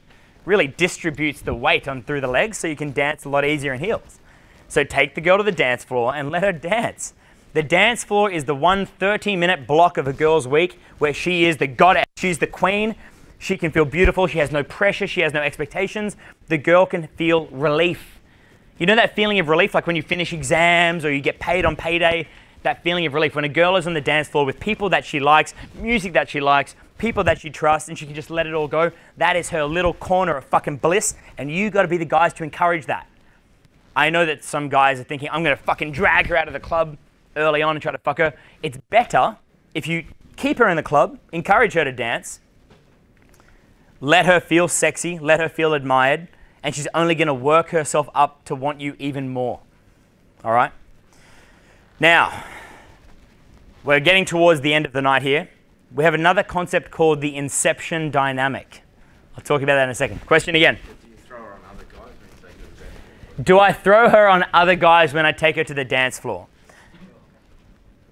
really distributes the weight on through the legs so you can dance a lot easier in heels. So take the girl to the dance floor and let her dance. The dance floor is the one 30-minute block of a girl's week where she is the goddess. She's the queen. She can feel beautiful. She has no pressure. She has no expectations. The girl can feel relief. You know that feeling of relief, like when you finish exams or you get paid on payday? That feeling of relief. When a girl is on the dance floor with people that she likes, music that she likes, people that she trusts, and she can just let it all go, that is her little corner of fucking bliss, and you got to be the guys to encourage that. I know that some guys are thinking, I'm going to fucking drag her out of the club early on and try to fuck her. It's better if you keep her in the club, encourage her to dance, let her feel sexy, let her feel admired, and she's only going to work herself up to want you even more. All right? Now, we're getting towards the end of the night here. We have another concept called the inception dynamic. I'll talk about that in a second. Question again. Do you throw her on other guys when you take her to the dance floor? Do I throw her on other guys when I take her to the dance floor?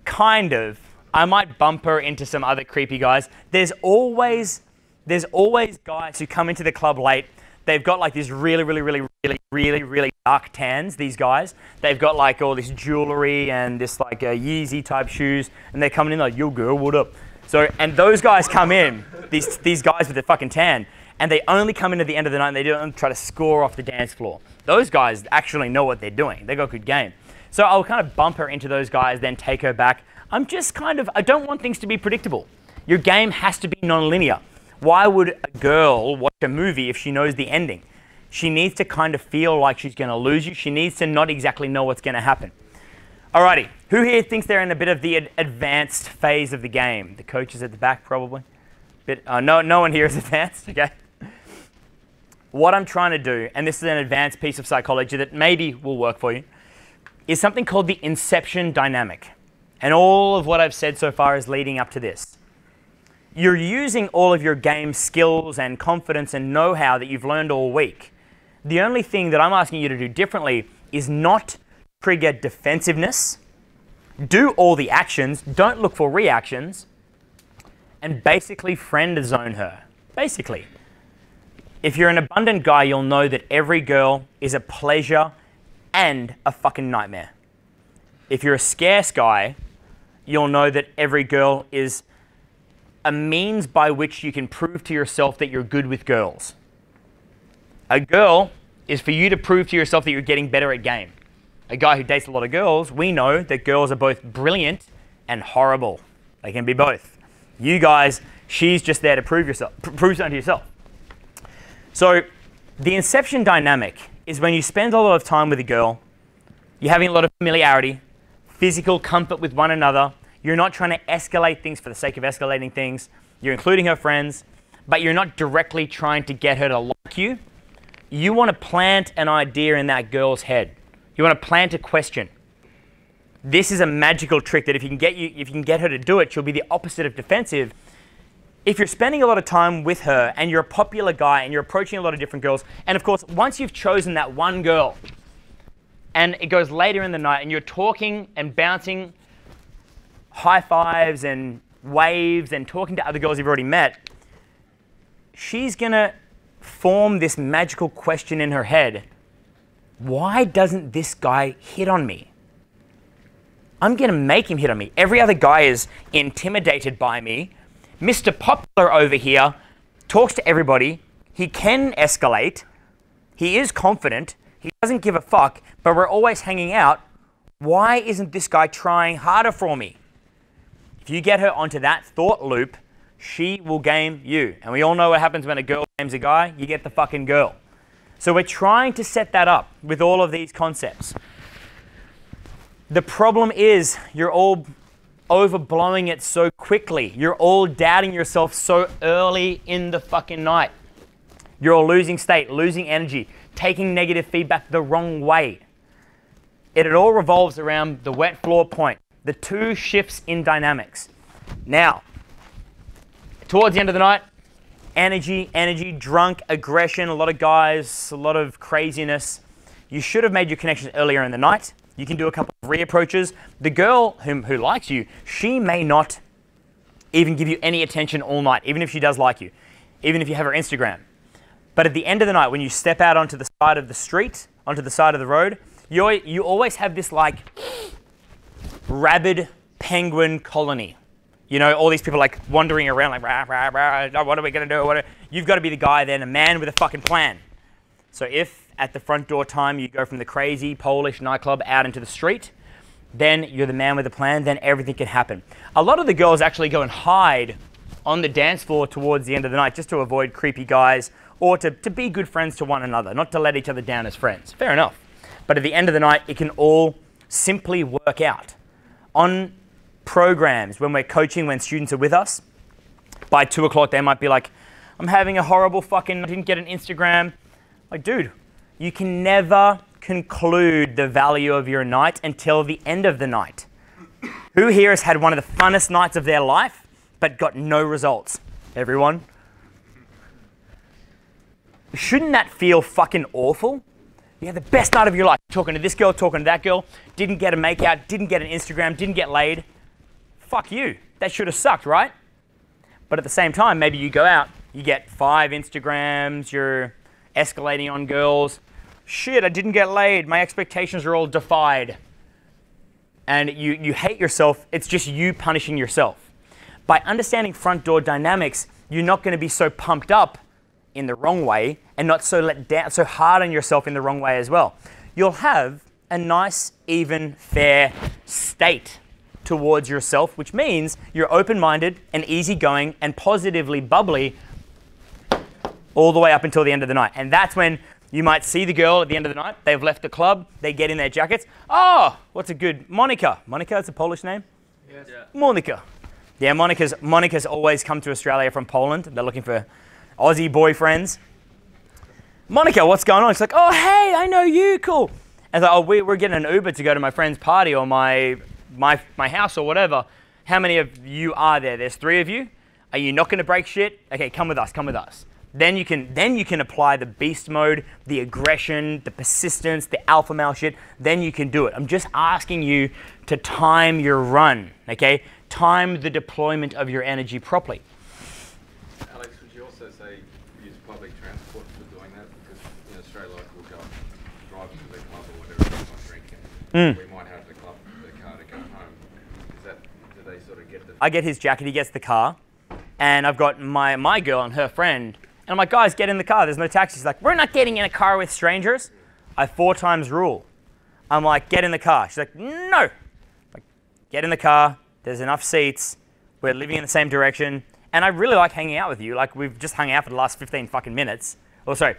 Kind of. I might bump her into some other creepy guys. There's always guys who come into the club late. They've got like these really dark tans, these guys. They've got like all this jewelry and this like Yeezy type shoes, and they're coming in like, yo girl, what up? So, and those guys come in, these guys with the fucking tan, and they only come in at the end of the night and they don't try to score off the dance floor. Those guys actually know what they're doing. They got good game. So I'll kind of bump her into those guys, then take her back. I'm just kind of, I don't want things to be predictable. Your game has to be non-linear. Why would a girl watch a movie if she knows the ending? She needs to kind of feel like she's going to lose you. She needs to not exactly know what's going to happen. Alrighty, who here thinks they're in a bit of the advanced phase of the game? The coach is at the back probably. No one here is advanced, okay? What I'm trying to do, and this is an advanced piece of psychology that maybe will work for you, is something called the inception dynamic. And all of what I've said so far is leading up to this. You're using all of your game skills and confidence and know-how that you've learned all week. The only thing that I'm asking you to do differently is not trigger defensiveness, do all the actions, don't look for reactions, and basically friend zone her. Basically. If you're an abundant guy, you'll know that every girl is a pleasure and a fucking nightmare. If you're a scarce guy, you'll know that every girl is a means by which you can prove to yourself that you're good with girls. A girl is for you to prove to yourself that you're getting better at game. A guy who dates a lot of girls, we know that girls are both brilliant and horrible. They can be both. You guys, she's just there to prove something to yourself. So the inception dynamic is when you spend a lot of time with a girl, you're having a lot of familiarity, physical comfort with one another, you're not trying to escalate things for the sake of escalating things, you're including her friends, but you're not directly trying to get her to like you. You want to plant an idea in that girl's head. You want to plant a question. This is a magical trick that if you can get her to do it, she'll be the opposite of defensive. If you're spending a lot of time with her and you're a popular guy and you're approaching a lot of different girls, and of course, once you've chosen that one girl and it goes later in the night and you're talking and bouncing high fives and waves and talking to other girls you've already met, she's going to form this magical question in her head. Why doesn't this guy hit on me? I'm going to make him hit on me. Every other guy is intimidated by me. Mr. Popular over here talks to everybody. He can escalate. He is confident. He doesn't give a fuck, but we're always hanging out. Why isn't this guy trying harder for me? If you get her onto that thought loop, she will game you. And we all know what happens when a girl games a guy. You get the fucking girl. So we're trying to set that up with all of these concepts. The problem is you're all overblowing it so quickly. You're all doubting yourself so early in the fucking night. You're all losing state, losing energy, taking negative feedback the wrong way. It all revolves around the wet floor point, the two shifts in dynamics. Now, towards the end of the night, energy, drunk, aggression, a lot of guys, a lot of craziness. You should have made your connections earlier in the night. You can do a couple of reapproaches. The girl who likes you, she may not even give you any attention all night, even if she does like you, even if you have her Instagram. But at the end of the night, when you step out onto the side of the street, onto the side of the road, you always have this like rabid penguin colony. You know, all these people like wandering around like, rah, rah, rah, what are we going to do? You've got to be the guy then, a man with a fucking plan. So if at the front door time you go from the crazy Polish nightclub out into the street, then you're the man with a plan, then everything can happen. A lot of the girls actually go and hide on the dance floor towards the end of the night just to avoid creepy guys or to be good friends to one another, not to let each other down as friends. Fair enough. But at the end of the night, it can all simply work out. On programs, when we're coaching, when students are with us, by 2 o'clock they might be like, I'm having a horrible fucking, I didn't get an Instagram. Like, dude, you can never conclude the value of your night until the end of the night. Who here has had one of the funnest nights of their life but got no results? Everyone? Shouldn't that feel fucking awful? You had the best night of your life, talking to this girl, talking to that girl, didn't get a makeout, didn't get an Instagram, didn't get laid. Fuck you. That should have sucked, right? But at the same time, maybe you go out, you get 5 Instagrams, you're escalating on girls. Shit, I didn't get laid. My expectations are all defied. And you hate yourself. It's just you punishing yourself. By understanding front door dynamics, you're not going to be so pumped up in the wrong way and not so let down, so hard on yourself in the wrong way as well. You'll have a nice, even, fair state towards yourself, which means you're open-minded and easygoing and positively bubbly all the way up until the end of the night. And that's when you might see the girl at the end of the night. They've left the club. They get in their jackets. Oh, what's a good Monica? Monica is a Polish name? Yes. Yeah. Monica. Yeah, Monica's always come to Australia from Poland. They're looking for Aussie boyfriends. Monica, what's going on? It's like, oh, hey, I know you. Cool. And it's like, oh, we're getting an Uber to go to my friend's party or my house or whatever. How many of you are there? There's 3 of you. Are you not going to break shit? Okay, come with us. Come with us. Then you can apply the beast mode, the aggression, the persistence, the alpha male shit. Then you can do it. I'm just asking you to time your run, okay? Time the deployment of your energy properly. Alex, would you also say use public transport for doing that? Because in Australia, like, we'll go and drive to the club or whatever, we're not drinking. We might have the club, the car to go home. Do they sort of get the... I get his jacket, he gets the car, and I've got my girl and her friend. And I'm like, guys, get in the car. There's no taxis. She's like, we're not getting in a car with strangers. I 4 times rule. I'm like, get in the car. She's like, no. I'm like, get in the car. There's enough seats. We're living in the same direction. And I really like hanging out with you. Like, we've just hung out for the last 15 fucking minutes. Or sorry,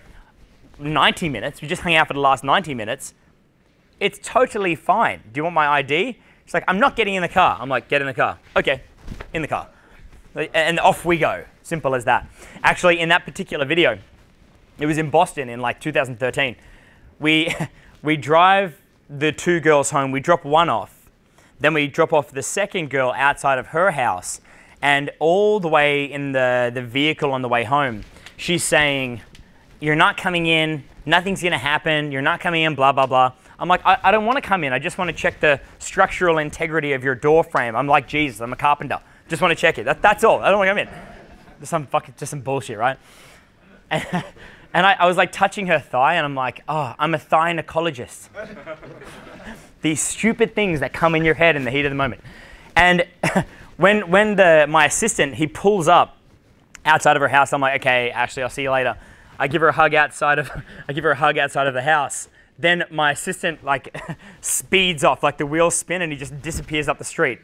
90 minutes. We just hung out for the last 90 minutes. It's totally fine. Do you want my ID? She's like, I'm not getting in the car. I'm like, get in the car. Okay, in the car. And off we go. Simple as that. Actually, in that particular video, it was in Boston in like 2013. We drive the 2 girls home. We drop one off. Then we drop off the second girl outside of her house. And all the way in the vehicle on the way home, she's saying, you're not coming in. Nothing's going to happen. You're not coming in, blah, blah, blah. I'm like, I don't want to come in. I just want to check the structural integrity of your door frame. I'm like, Jesus, I'm a carpenter. Just want to check it. That's all. I don't want to come in. Just some bullshit, right? And I was like touching her thigh and I'm like, oh, I'm a gynecologist. These stupid things that come in your head in the heat of the moment. And when my assistant, he pulls up outside of her house, I'm like, okay, Ashley, I'll see you later. I give her a hug outside of the house. Then my assistant like speeds off, like the wheels spin and he just disappears up the street.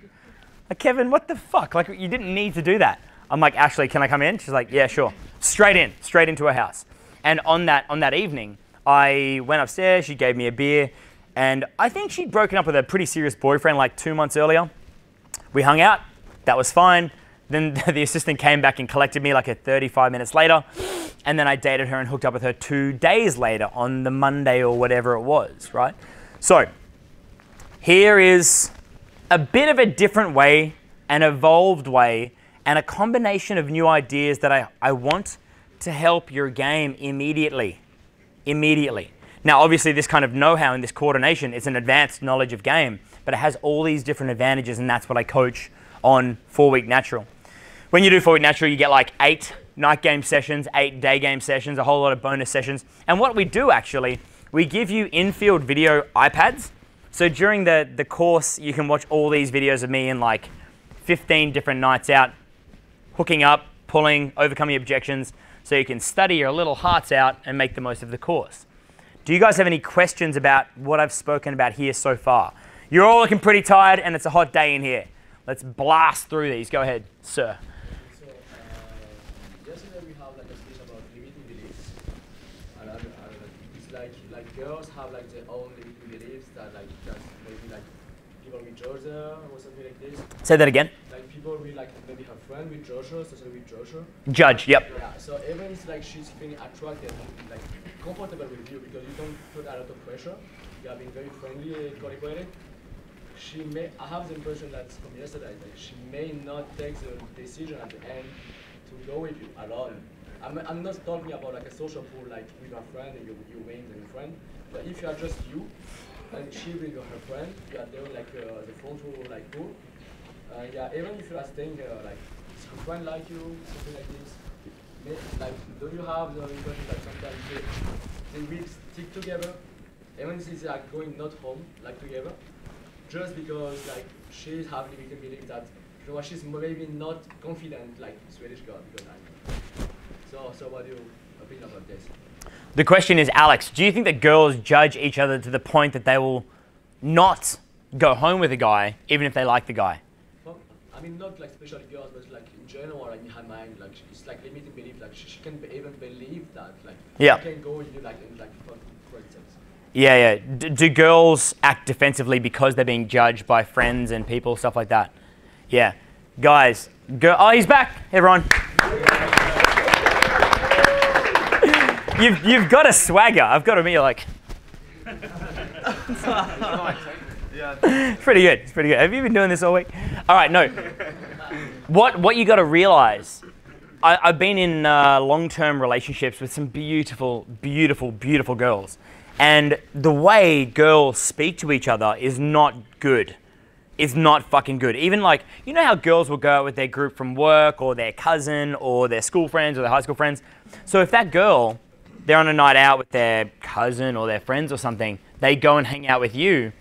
Like, Kevin, what the fuck? Like, you didn't need to do that. I'm like, Ashley, can I come in? She's like, yeah, sure. Straight into her house. And on that evening, I went upstairs, she gave me a beer, and I think she'd broken up with a pretty serious boyfriend like 2 months earlier. We hung out, that was fine. Then the assistant came back and collected me like a 35 minutes later, and then I dated her and hooked up with her 2 days later on the Monday or whatever it was, right? So here is a bit of a different way, an evolved way, and a combination of new ideas that I want to help your game immediately. Now, obviously, this kind of know-how and this coordination is an advanced knowledge of game, but it has all these different advantages, and that's what I coach on 4 Week Natural. When you do 4 Week Natural, you get like 8 night game sessions, 8 day game sessions, a whole lot of bonus sessions. And what we do actually, we give you in-field video iPads. So during the course, you can watch all these videos of me in like 15 different nights out, hooking up, pulling, overcoming objections, so you can study your little hearts out and make the most of the course. Do you guys have any questions about what I've spoken about here so far? You're all looking pretty tired and it's a hot day in here. Let's blast through these. Go ahead, sir. So, yesterday we have like a speech about limiting beliefs. And it's like girls have like their own limiting beliefs that like just maybe like people with Georgia or something like this. Say that again. Like people we like maybe have friend with Georgia, especially with Georgia. Judge, yep. Yeah, so Evans like she's feeling attracted and like comfortable with you because you don't put a lot of pressure. You have been very friendly and collaborative. She may, I have the impression that from yesterday, that she may not take the decision at the end to go with you alone. I'm not talking about like a social pool, like with a friend and you win and your friend. But if you are just you, and she with her friend, you are doing like the front row like pool. Yeah, even if you are staying like, your friend like you, something like this, like, do you have the impression that sometimes they will stick together, even if they are going not home, like together? Just because like she's having a belief that you know, she's maybe not confident like Swedish girl because I'm. So what do you opinion about this? The question is, Alex, do you think that girls judge each other to the point that they will not go home with a guy even if they like the guy? Well, I mean not like special girls, but like in general, like in her mind, like it's like limiting belief. Like she can even believe that like yeah. She can go with you like in like for instance. Yeah. Do girls act defensively because they're being judged by friends and people, stuff like that? Yeah. Guys, oh, he's back, everyone. You've got a swagger. I've got to be like... Pretty good, it's pretty good. Have you been doing this all week? All right, no. What you got to realize, I've been in long-term relationships with some beautiful, beautiful, beautiful girls. And the way girls speak to each other is not good. It's not fucking good. Even like, you know how girls will go out with their group from work or their cousin or their school friends or their high school friends. So if that girl, they're on a night out with their cousin or their friends or something, they go and hang out with you.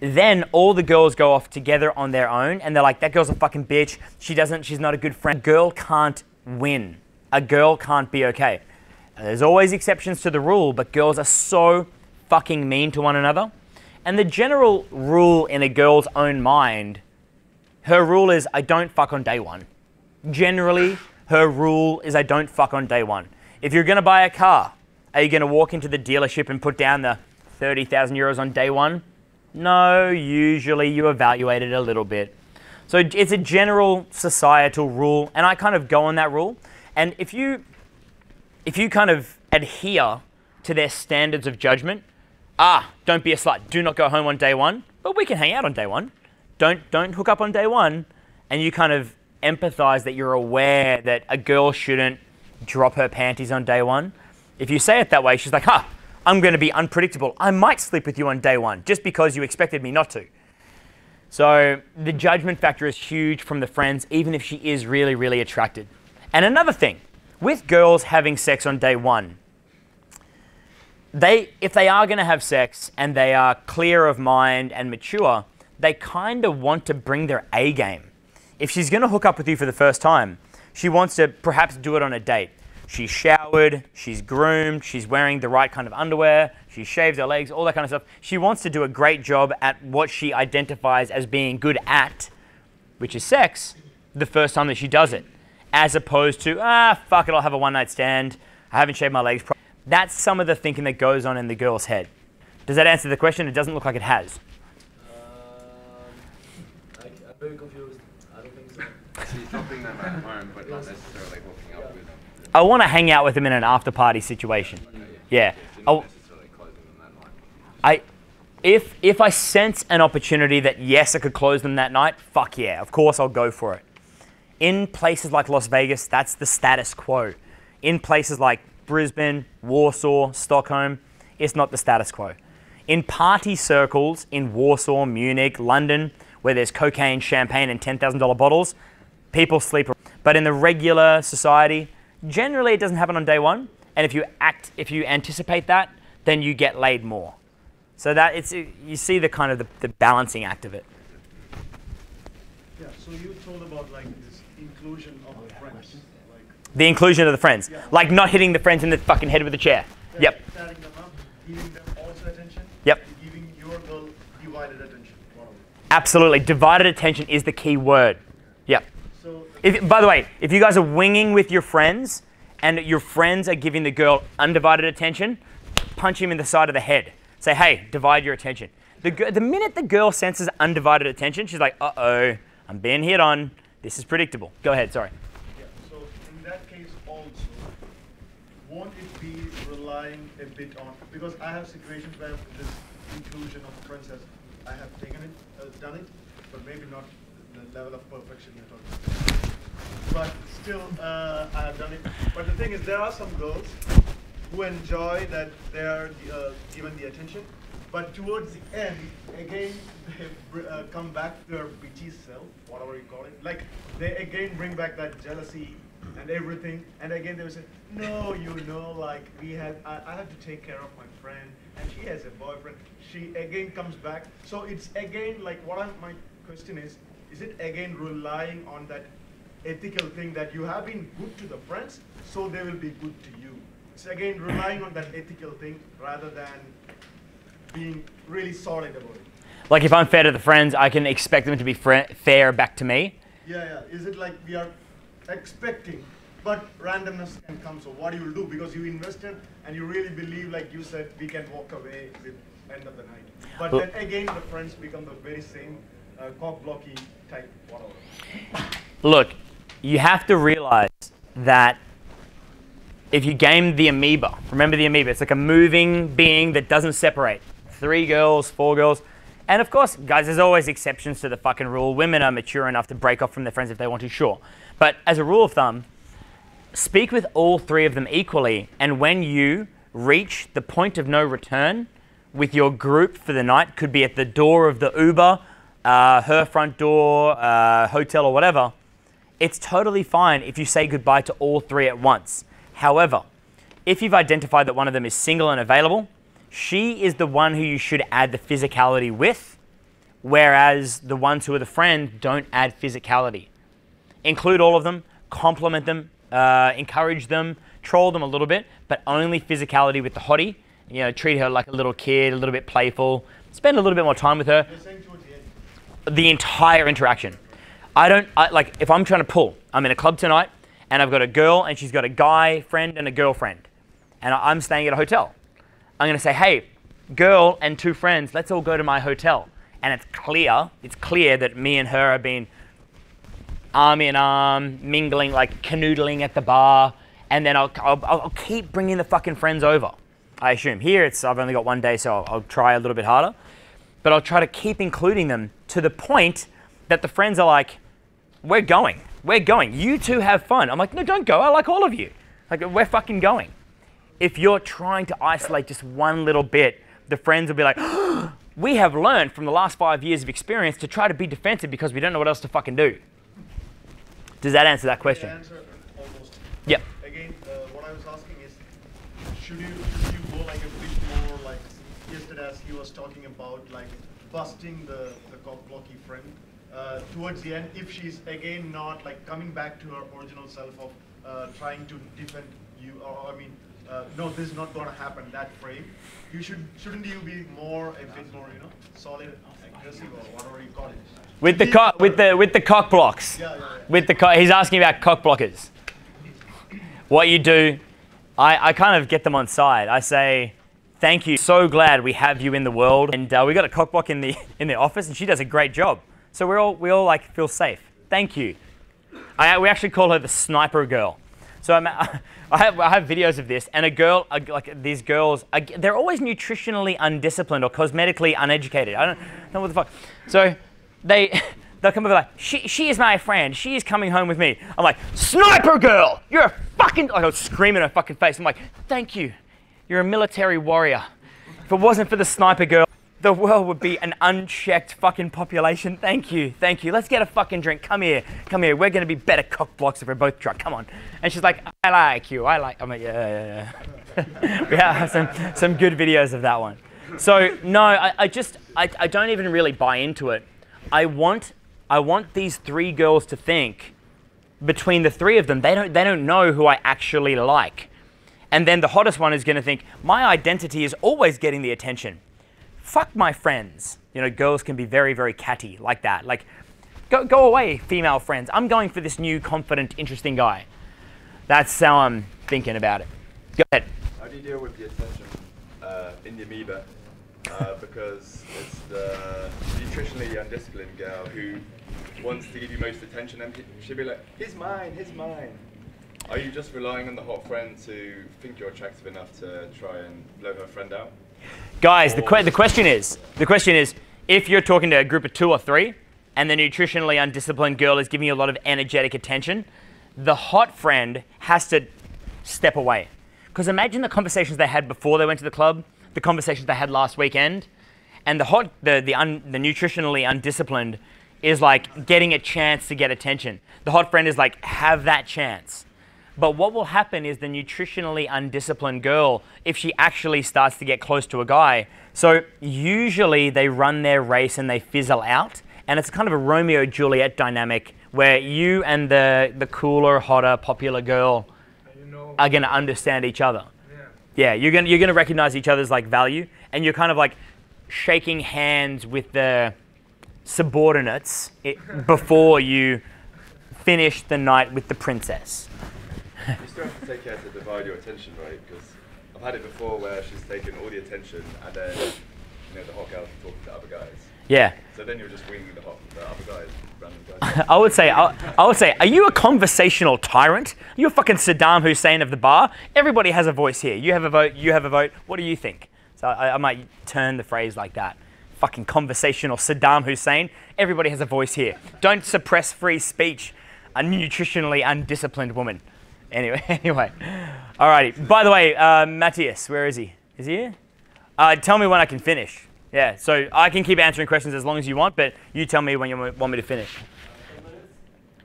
Then all the girls go off together on their own and they're like, that girl's a fucking bitch. She's not a good friend. A girl can't win. A girl can't be okay. There's always exceptions to the rule, but girls are so fucking mean to one another. And the general rule in a girl's own mind, her rule is, I don't fuck on day one. Generally, her rule is, I don't fuck on day one. If you're going to buy a car, are you going to walk into the dealership and put down the 30,000 euros on day one? No, usually you evaluate it a little bit. So it's a general societal rule, and I kind of go on that rule. And if you kind of adhere to their standards of judgment, don't be a slut, do not go home on day one, but we can hang out on day one. Don't hook up on day one, and you kind of empathize that you're aware that a girl shouldn't drop her panties on day one. If you say it that way, she's like, I'm gonna be unpredictable. I might sleep with you on day one just because you expected me not to. So the judgment factor is huge from the friends, even if she is really, really attracted. And another thing, with girls having sex on day one, if they are going to have sex and they are clear of mind and mature, they kind of want to bring their A game. If she's going to hook up with you for the first time, she wants to perhaps do it on a date. She's showered, she's groomed, she's wearing the right kind of underwear, she's shaved her legs, all that kind of stuff. She wants to do a great job at what she identifies as being good at, which is sex, the first time that she does it. As opposed to, fuck it, I'll have a one-night stand. I haven't shaved my legs. That's some of the thinking that goes on in the girl's head. Does that answer the question? It doesn't look like it has. I'm very confused. I don't think so. She's helping them at home, but not necessarily hooking up with them. I want to hang out with them in an after-party situation. Yeah. Not necessarily closing them that night. If I sense an opportunity that, yes, I could close them that night, fuck yeah, of course I'll go for it. In places like Las Vegas, that's the status quo. In places like Brisbane, Warsaw, Stockholm, it's not the status quo. In party circles in Warsaw, Munich, London, where there's cocaine, champagne, and $10,000 bottles, people sleep. But in the regular society, Generally, it doesn't happen on day one. And if you anticipate that, then you get laid more. So that you see the kind of the balancing act of it. Yeah. So you told about like this inclusion of the friends. Like the inclusion of the friends, yeah. Like not hitting the friends in the fucking head with a chair. Yep. Setting them up, giving them also attention. Yep. Giving your girl divided attention. Wow. Absolutely, divided attention is the key word. Yep. So by the way, if you guys are winging with your friends and your friends are giving the girl undivided attention, punch him in the side of the head. Say, hey, divide your attention. The minute the girl senses undivided attention, she's like, uh-oh, I'm being hit on. This is predictable. Go ahead, sorry. Yeah, so in that case also, won't it be relying a bit on, because I have situations where this inclusion of friends has, I have taken it, done it, but maybe not the level of perfection you're talking about. But still, I have done it. But the thing is, there are some girls who enjoy that they are given the attention, but towards the end, again, they come back to their bitchy self, whatever you call it. Like, they again bring back that jealousy and everything, and again they will say, no, you know, like, I have to take care of my friend, and she has a boyfriend. She again comes back. So it's again, like, my question is it again relying on that ethical thing that you have been good to the friends, so they will be good to you? It's again relying on that ethical thing rather than being really solid about it. Like if I'm fair to the friends, I can expect them to be fair back to me? Yeah, yeah. Is it like we are expecting, but randomness can come, so what you will do? Because you invested and you really believe, like you said, we can walk away with end of the night. But then again, the friends become the very same cock-blocky type, whatever. Look, you have to realize that if you game the amoeba, remember the amoeba, it's like a moving being that doesn't separate. 3 girls, 4 girls. And of course, guys, there's always exceptions to the fucking rule. Women are mature enough to break off from their friends if they want to, sure. But as a rule of thumb, speak with all 3 of them equally. And when you reach the point of no return with your group for the night, could be at the door of the Uber, her front door, hotel or whatever, it's totally fine if you say goodbye to all 3 at once. However, if you've identified that one of them is single and available, she is the one who you should add the physicality with, whereas the ones who are the friend don't add physicality. Include all of them, compliment them, encourage them, troll them a little bit, but only physicality with the hottie. You know, treat her like a little kid, a little bit playful, spend a little bit more time with her. The entire interaction. Like, if I'm trying to pull, I'm in a club tonight, and I've got a girl and she's got a guy friend and a girlfriend. And I'm staying at a hotel. I'm going to say, hey, girl and 2 friends, let's all go to my hotel. And it's clear that me and her have been arm in arm, mingling, like canoodling at the bar. And then I'll keep bringing the fucking friends over, I assume. Here, I've only got one day, so I'll try a little bit harder. But I'll try to keep including them to the point that the friends are like, we're going. We're going. You 2 have fun. I'm like, no, don't go. I like all of you. Like, we're fucking going. If you're trying to isolate just one little bit, the friends will be like, oh, we have learned from the last 5 years of experience to try to be defensive because we don't know what else to fucking do. Does that answer that question? Yeah, answer almost. Yep. Again, what I was asking is, should you go like a bit more like yesterday as he was talking about like busting the cock-blocky friend? Towards the end, if she's again not like coming back to her original self of trying to defend you, or I mean, no, this is not going to happen. That frame, you shouldn't you be a bit more, you know, solid, aggressive, or whatever you call it. With the cock blocks. Yeah, yeah, yeah. He's asking about cock blockers. What you do, I kind of get them on side. I say, thank you. So glad we have you in the world, and we got a cock block in the office, and she does a great job. So we all like feel safe. Thank you. We actually call her the sniper girl. So I have videos of this, and these girls, they're always nutritionally undisciplined or cosmetically uneducated. I don't know what the fuck. So they'll come over like, she is my friend. She is coming home with me. I'm like, sniper girl, you're a fucking, like I was screaming in her fucking face. I'm like, thank you. You're a military warrior. If it wasn't for the sniper girl, The world would be an unchecked fucking population. Thank you, thank you. Let's get a fucking drink. Come here, come here. We're gonna be better cock blocks if we're both drunk. Come on. And she's like, I like you. I like. I'm like, yeah. We have some good videos of that one. So no, I don't even really buy into it. I want these three girls to think between the three of them, they don't know who I actually like. And then the hottest one is gonna think my identity is always getting the attention. Fuck my friends. You know, girls can be very, very catty like that. Like, go away, female friends. I'm going for this new, confident, interesting guy. That's how I'm thinking about it. Go ahead. How do you deal with the attention in the amoeba? Because it's the nutritionally undisciplined girl who wants to give you most attention, and she'll be like, he's mine, he's mine. Are you just relying on the hot friend to think you're attractive enough to try and blow her friend out? Guys, the question is, if you're talking to a group of 2 or 3 and the nutritionally undisciplined girl is giving you a lot of energetic attention, the hot friend has to step away. Because imagine the conversations they had before they went to the club, the conversations they had last weekend, and the nutritionally undisciplined is like getting a chance to get attention. The hot friend is like, have that chance. But what will happen is the nutritionally undisciplined girl, if she actually starts to get close to a guy, so usually they run their race and they fizzle out, and it's kind of a Romeo-Juliet dynamic where you and the cooler, hotter, popular girl are gonna understand each other. Yeah, you're gonna recognize each other's like value, and you're kind of like shaking hands with the subordinates before you finish the night with the princess. You still have to take care to divide your attention, right? Because I've had it before where she's taken all the attention and then, you know, the hot girls are talking to other guys. Yeah. So then you're just winging the other guys, random guys. I would say, are you a conversational tyrant? Are you a fucking Saddam Hussein of the bar? Everybody has a voice here. You have a vote, you have a vote. What do you think? So I might turn the phrase like that. Fucking conversational Saddam Hussein. Everybody has a voice here. Don't suppress free speech. A nutritionally undisciplined woman. Anyway. Alrighty. By the way, Matthias, where is he? Is he here? Tell me when I can finish. Yeah, so I can keep answering questions as long as you want, but you tell me when you want me to finish.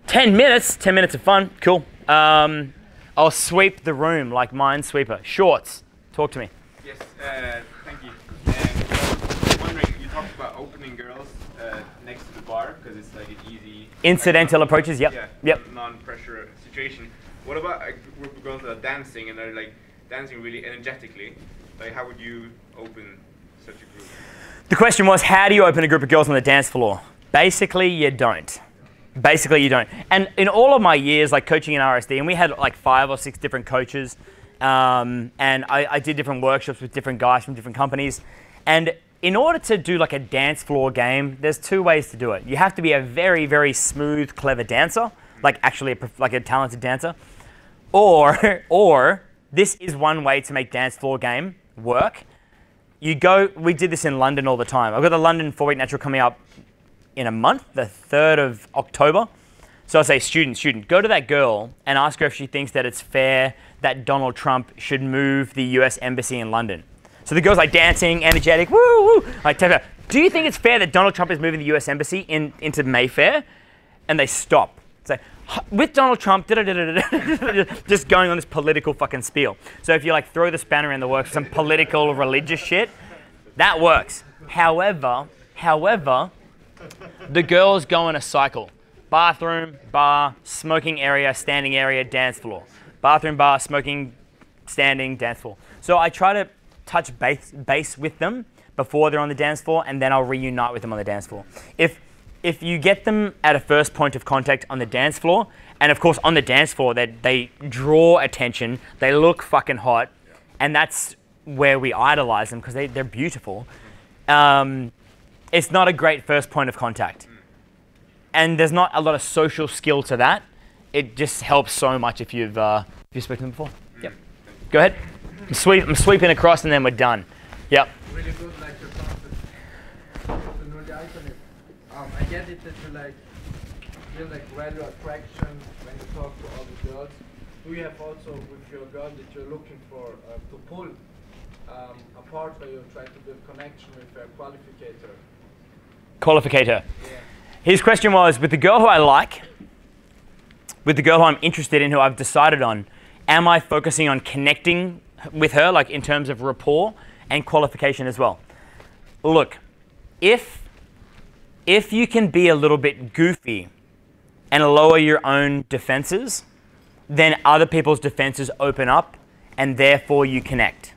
10 minutes? 10 minutes of fun. Cool. I'll sweep the room like Minesweeper. Shorts, talk to me. Yes, thank you. I'm wondering, you talked about opening girls next to the bar, because it's like an easy... Incidental approaches, yep. Yeah, yep. Non-pressure situation. What about a group of girls that are dancing and they're like dancing really energetically? Like, how would you open such a group? The question was, how do you open a group of girls on the dance floor? Basically, you don't. Basically, you don't. And in all of my years, like coaching in RSD, and we had like 5 or 6 different coaches, and I did different workshops with different guys from different companies. And in order to do like a dance floor game, there's 2 ways to do it. You have to be a very, very smooth, clever dancer. Like actually like a talented dancer, or this is one way to make dance floor game work. You go, we did this in London all the time. I've got the London 4 Week Natural coming up in a month, the 3rd of October. So I say, student, go to that girl and ask her if she thinks that it's fair that Donald Trump should move the US embassy in London. So the girl's like dancing, energetic, woo, woo. Like, do you think it's fair that Donald Trump is moving the US embassy into Mayfair? And they stop. Say, with Donald Trump, just going on this political fucking spiel. So if you like throw the spanner in the works, some political, religious shit, that works. However, the girls go in a cycle. Bathroom, bar, smoking area, standing area, dance floor. Bathroom, bar, smoking, standing, dance floor. So I try to touch base with them before they're on the dance floor, and then I'll reunite with them on the dance floor. If you get them at a first point of contact on the dance floor, and of course on the dance floor they draw attention, they look fucking hot, yeah. And that's where we idolize them because they're beautiful. It's not a great first point of contact. And there's not a lot of social skill to that. It just helps so much if you've spoken to them before. Yep. Go ahead. I'm sweeping across and then we're done. Yep. Really good, like, I get it that you like feel like value attraction when you talk to other girls. Do you have also with your girl that you're looking for to pull a part where you try to build connection with a qualificator. Qualificator. Yeah. His question was, with the girl who I like, with the girl who I'm interested in, who I've decided on, am I focusing on connecting with her, like in terms of rapport and qualification as well? Look, if you can be a little bit goofy and lower your own defenses, then other people's defenses open up and therefore you connect.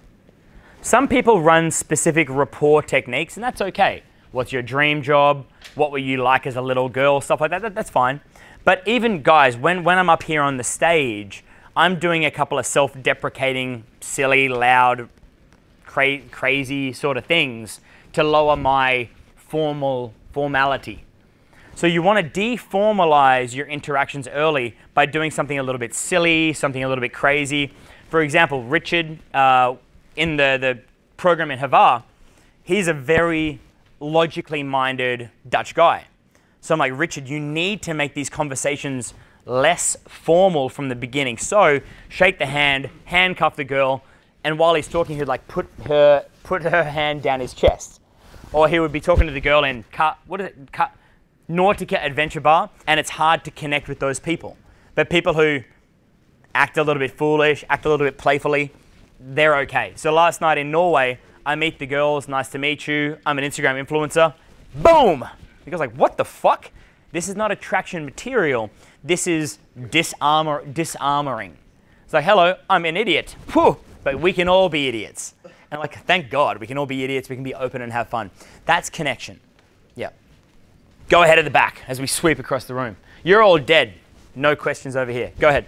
Some people run specific rapport techniques, and that's okay. What's your dream job? What were you like as a little girl? Stuff like that, that's fine. But even guys, when I'm up here on the stage, I'm doing a couple of self-deprecating, silly, loud, crazy sort of things to lower my formality. So you want to deformalize your interactions early by doing something a little bit silly, something a little bit crazy. For example, Richard, in the program in Havar, he's a very logically minded Dutch guy. So I'm like, Richard, you need to make these conversations less formal from the beginning. So shake the hand, handcuff the girl, and while he's talking, he'd like put her hand down his chest. Or he would be talking to the girl in Nautica Adventure Bar, and it's hard to connect with those people. But people who act a little bit foolish, act a little bit playfully, they're okay. So last night in Norway, I meet the girls, nice to meet you, I'm an Instagram influencer, boom! The girl's like, what the fuck? This is not attraction material, this is disarmoring. It's like, hello, I'm an idiot, whew, but we can all be idiots. And like, thank God, we can all be idiots, we can be open and have fun. That's connection, yeah. Go ahead at the back as we sweep across the room. You're all dead, no questions over here, go ahead.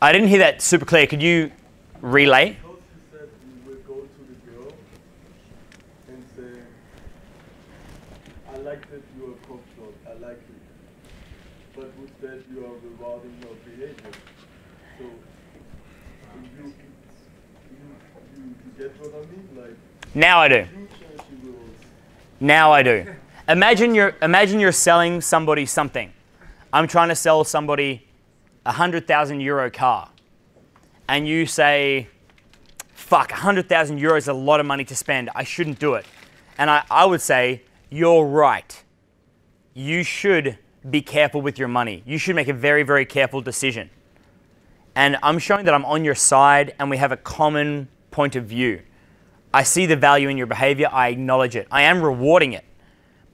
I didn't hear that super clear. Could you relay? Because he said we will go to the girl and say, I like that you are comfortable, I like it. But with that you are rewarding your behavior. So you get what I mean? Like, now I do. Now I do. Imagine you're selling somebody something. I'm trying to sell somebody a 100,000 euro car, and you say, fuck, 100,000 euros is a lot of money to spend, I shouldn't do it. And I would say, you're right. You should be careful with your money. You should make a very, very careful decision. And I'm showing that I'm on your side and we have a common point of view. I see the value in your behavior, I acknowledge it. I am rewarding it.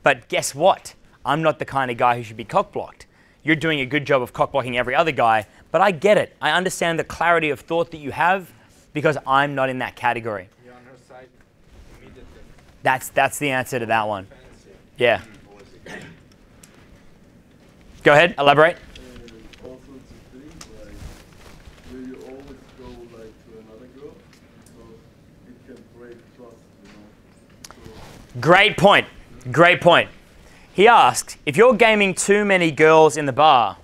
But guess what? I'm not the kind of guy who should be cock-blocked. You're doing a good job of cock-blocking every other guy, but I get it. I understand the clarity of thought that you have because I'm not in that category. You're on her side immediately. That's the answer to that one. Yeah. Go ahead, elaborate. Also to think, like, will you always go like to another girl? So it can break trust, you know? So great point. Great point. He asked, if you're gaming too many girls in the bar,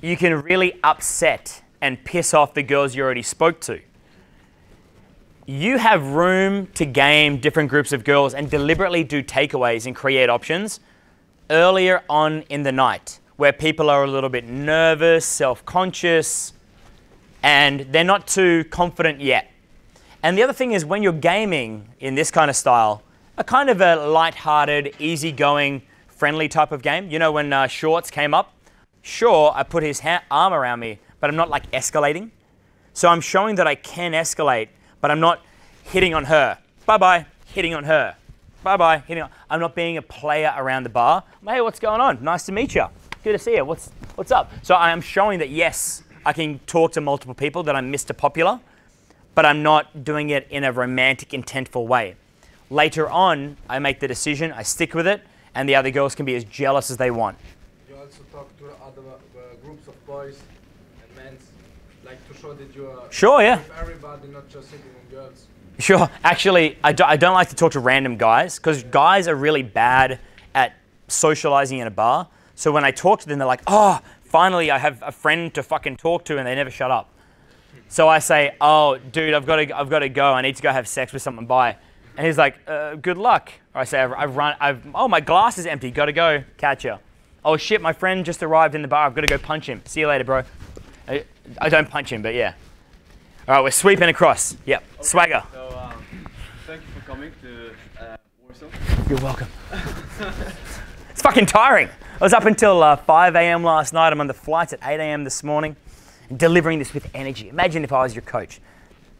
you can really upset and piss off the girls you already spoke to. You have room to game different groups of girls and deliberately do takeaways and create options earlier on in the night where people are a little bit nervous, self-conscious, and they're not too confident yet. And the other thing is when you're gaming in this kind of style, a kind of a light-hearted, easygoing, friendly type of game. You know, when Shorts came up, sure, I put his arm around me, but I'm not like escalating. So I'm showing that I can escalate, but I'm not hitting on her. Bye-bye, hitting on her. Bye-bye, hitting on. I'm not being a player around the bar. Hey, what's going on? Nice to meet you. Good to see you. What's up? So I am showing that, yes, I can talk to multiple people, that I'm Mr. Popular, but I'm not doing it in a romantic, intentful way. Later on, I make the decision, I stick with it, and the other girls can be as jealous as they want. You also talk to other groups of boys and men, like to show that you are sure, yeah. With everybody, not just sitting on girls. Sure. Actually, I don't like to talk to random guys, because guys are really bad at socializing in a bar. So when I talk to them, they're like, oh, finally I have a friend to fucking talk to, and they never shut up. So I say, oh, dude, I've got to go. I need to go have sex with someone. Bye. And he's like, good luck. Or I say, oh, my glass is empty. Got to go. Catch ya. Oh, shit, my friend just arrived in the bar. I've got to go punch him. See you later, bro. I don't punch him, but yeah. All right, we're sweeping across. Yep, okay, swagger. So, thank you for coming to Warsaw. You're welcome. It's fucking tiring. I was up until 5 a.m. last night. I'm on the flights at 8 a.m. this morning. Delivering this with energy. Imagine if I was your coach.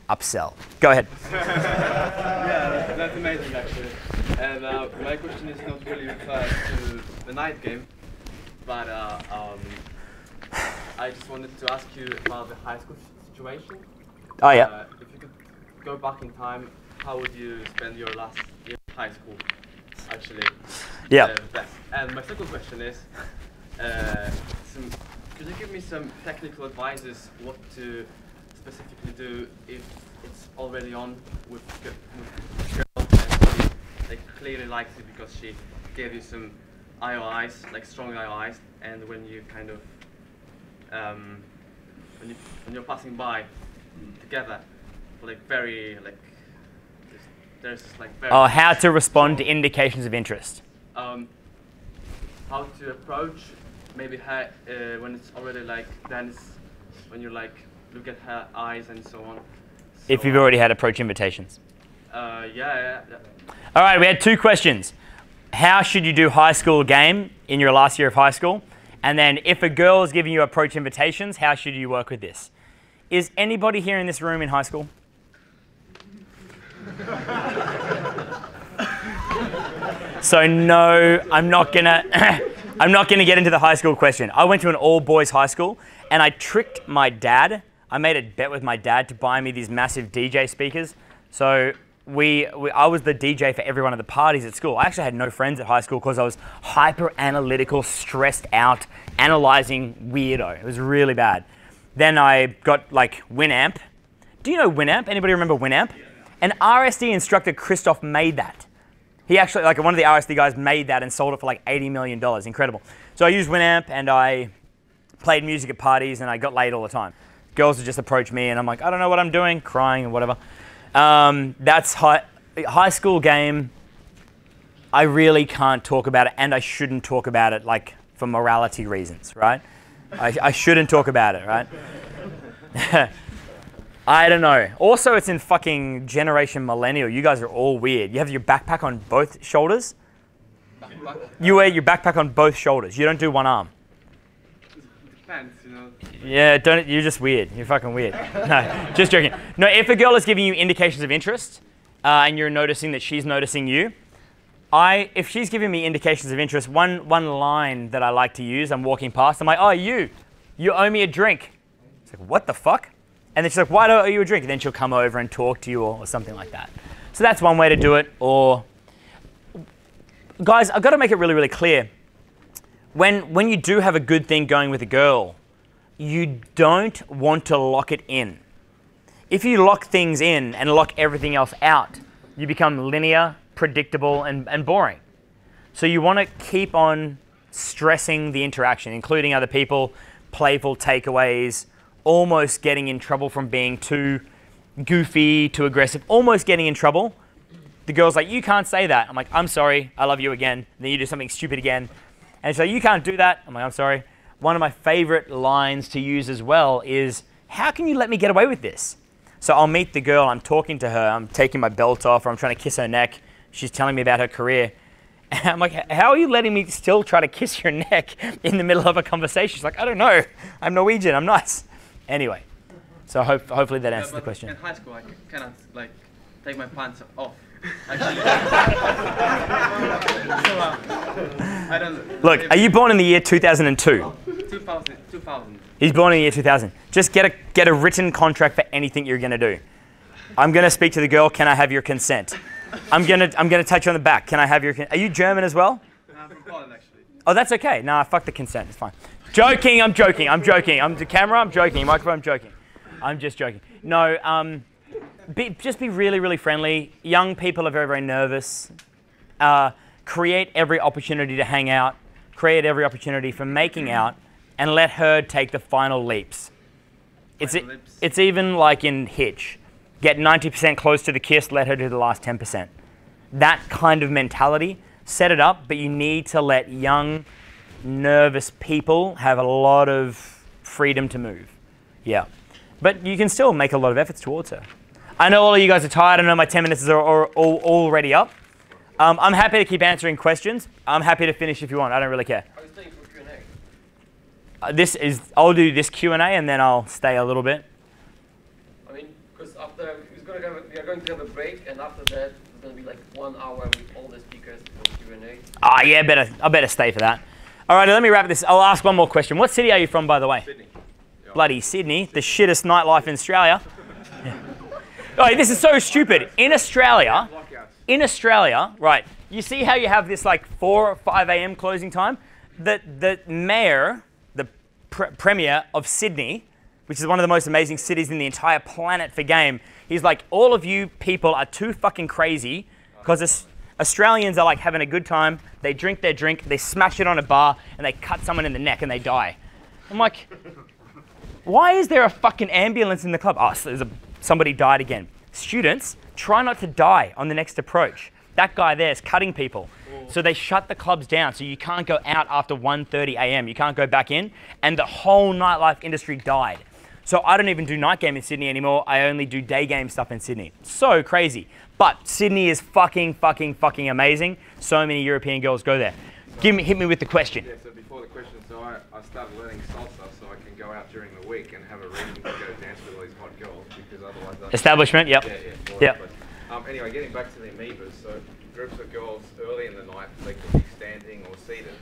Upsell. Go ahead. Yeah, that's amazing, actually. And my question is not really referred to the night game, but I just wanted to ask you about the high school situation. Oh, yeah. If you could go back in time, how would you spend your last year of high school, actually? Yeah. And my second question is, could you give me some technical advices what to specifically do if it's already on with a girl and she clearly likes you because she gave you some IOIs, like strong IOIs, and when you kind of, when you're passing by together, like very, like, there's just like very... Oh, how to respond to indications of interest. How to approach... Maybe her, when it's already like, then it's when you're like, look at her eyes and so on. So if you've already had approach invitations. Yeah. All right, we had two questions. How should you do high school game in your last year of high school? And then if a girl is giving you approach invitations, how should you work with this? Is anybody here in this room in high school? So no, I'm not gonna get into the high school question. I went to an all-boys high school and I tricked my dad. I made a bet with my dad to buy me these massive DJ speakers. So I was the DJ for every one of the parties at school. I actually had no friends at high school because I was hyper-analytical, stressed out, analyzing weirdo. It was really bad. Then I got like Winamp. Do you know Winamp? Anybody remember Winamp? Yeah. An RSD instructor, Christoph, made that. He actually, like one of the RSD guys made that and sold it for like $80 million. Incredible. So I used Winamp and I played music at parties and I got laid all the time. Girls would just approach me and I'm like, I don't know what I'm doing, crying and whatever. That's high school game. I really can't talk about it and I shouldn't talk about it like for morality reasons, right? I shouldn't talk about it, right? I don't know. Also, it's in fucking Generation Millennial. You guys are all weird. You have your backpack on both shoulders. You wear your backpack on both shoulders. You don't do one arm. Depends, you know. Yeah, don't. You're just weird. You're fucking weird. No, just joking. No, if a girl is giving you indications of interest, and you're noticing that she's noticing you, if she's giving me indications of interest, one line that I like to use, I'm walking past, I'm like, oh, you owe me a drink. It's like, what the fuck? And then she's like, why do I owe you a drink? And then she'll come over and talk to you or something like that. So that's one way to do it. Or, guys, I've got to make it really, really clear. When you do have a good thing going with a girl, you don't want to lock it in. If you lock things in and lock everything else out, you become linear, predictable, and boring. So you want to keep on stressing the interaction, including other people, playful takeaways, almost getting in trouble from being too goofy, too aggressive, almost getting in trouble. The girl's like, you can't say that. I'm like, I'm sorry, I love you again. And then you do something stupid again. And so you can't do that. I'm like, I'm sorry. One of my favorite lines to use as well is, how can you let me get away with this? So I'll meet the girl, I'm talking to her, I'm taking my belt off, or I'm trying to kiss her neck. She's telling me about her career. And I'm like, how are you letting me still try to kiss your neck in the middle of a conversation? She's like, I don't know. I'm Norwegian, I'm nice. Anyway, so hopefully that answers the question. In high school, I cannot like take my pants off. Actually, I don't. Look, are you born in the year 2002? Oh, 2000. He's born in the year 2000. Just get a written contract for anything you're gonna do. I'm gonna speak to the girl. Can I have your consent? I'm gonna touch you on the back. Can I have your? Are you German as well? I'm from Poland, actually. Oh, that's okay. Nah, fuck the consent. It's fine. Joking, I'm joking, I'm joking. I'm the camera, I'm joking. Microphone, I'm joking. I'm just joking. No, just be really, really friendly. Young people are very, very nervous. Create every opportunity to hang out. Create every opportunity for making out. And let her take the final leaps. It's even like in Hitch. Get 90% close to the kiss, let her do the last 10%. That kind of mentality, set it up, but you need to let young, nervous people have a lot of freedom to move. Yeah. But you can still make a lot of efforts towards her. I know all of you guys are tired. I know my 10 minutes are already up. I'm happy to keep answering questions. I'm happy to finish if you want. I don't really care. I was thinking for Q&A. I'll do this Q&A and then I'll stay a little bit. I mean, because after, we are going to have a break, and after that, it's going to be like 1 hour with all the speakers for Q&A. Ah, yeah, I better stay for that. All right, let me wrap this. I'll ask one more question. What city are you from, by the way? Sydney. Yeah. Bloody Sydney, the shittest nightlife in Australia. Yeah. Oh, this is so stupid. In Australia, right, you see how you have this like 4 or 5 a.m. closing time? The mayor, the premier of Sydney, which is one of the most amazing cities in the entire planet for game, he's like, all of you people are too fucking crazy because Australians are like having a good time, they drink their drink, they smash it on a bar, and they cut someone in the neck and they die. I'm like, why is there a fucking ambulance in the club? Oh, so there's somebody died again. Students, try not to die on the next approach. That guy there is cutting people. Ooh. So they shut the clubs down, so you can't go out after 1:30 a.m. You can't go back in, and the whole nightlife industry died. So I don't even do night game in Sydney anymore. I only do day game stuff in Sydney. So crazy. But Sydney is fucking amazing. So many European girls go there. So hit me with the question. Yeah, so before the question, so I started learning salsa so I can go out during the week and have a reason to go dance with all these hot girls, because otherwise that's establishment, yep. Yeah. Anyway, getting back to the amoebas, so groups of girls early in the night, they could be standing or seated.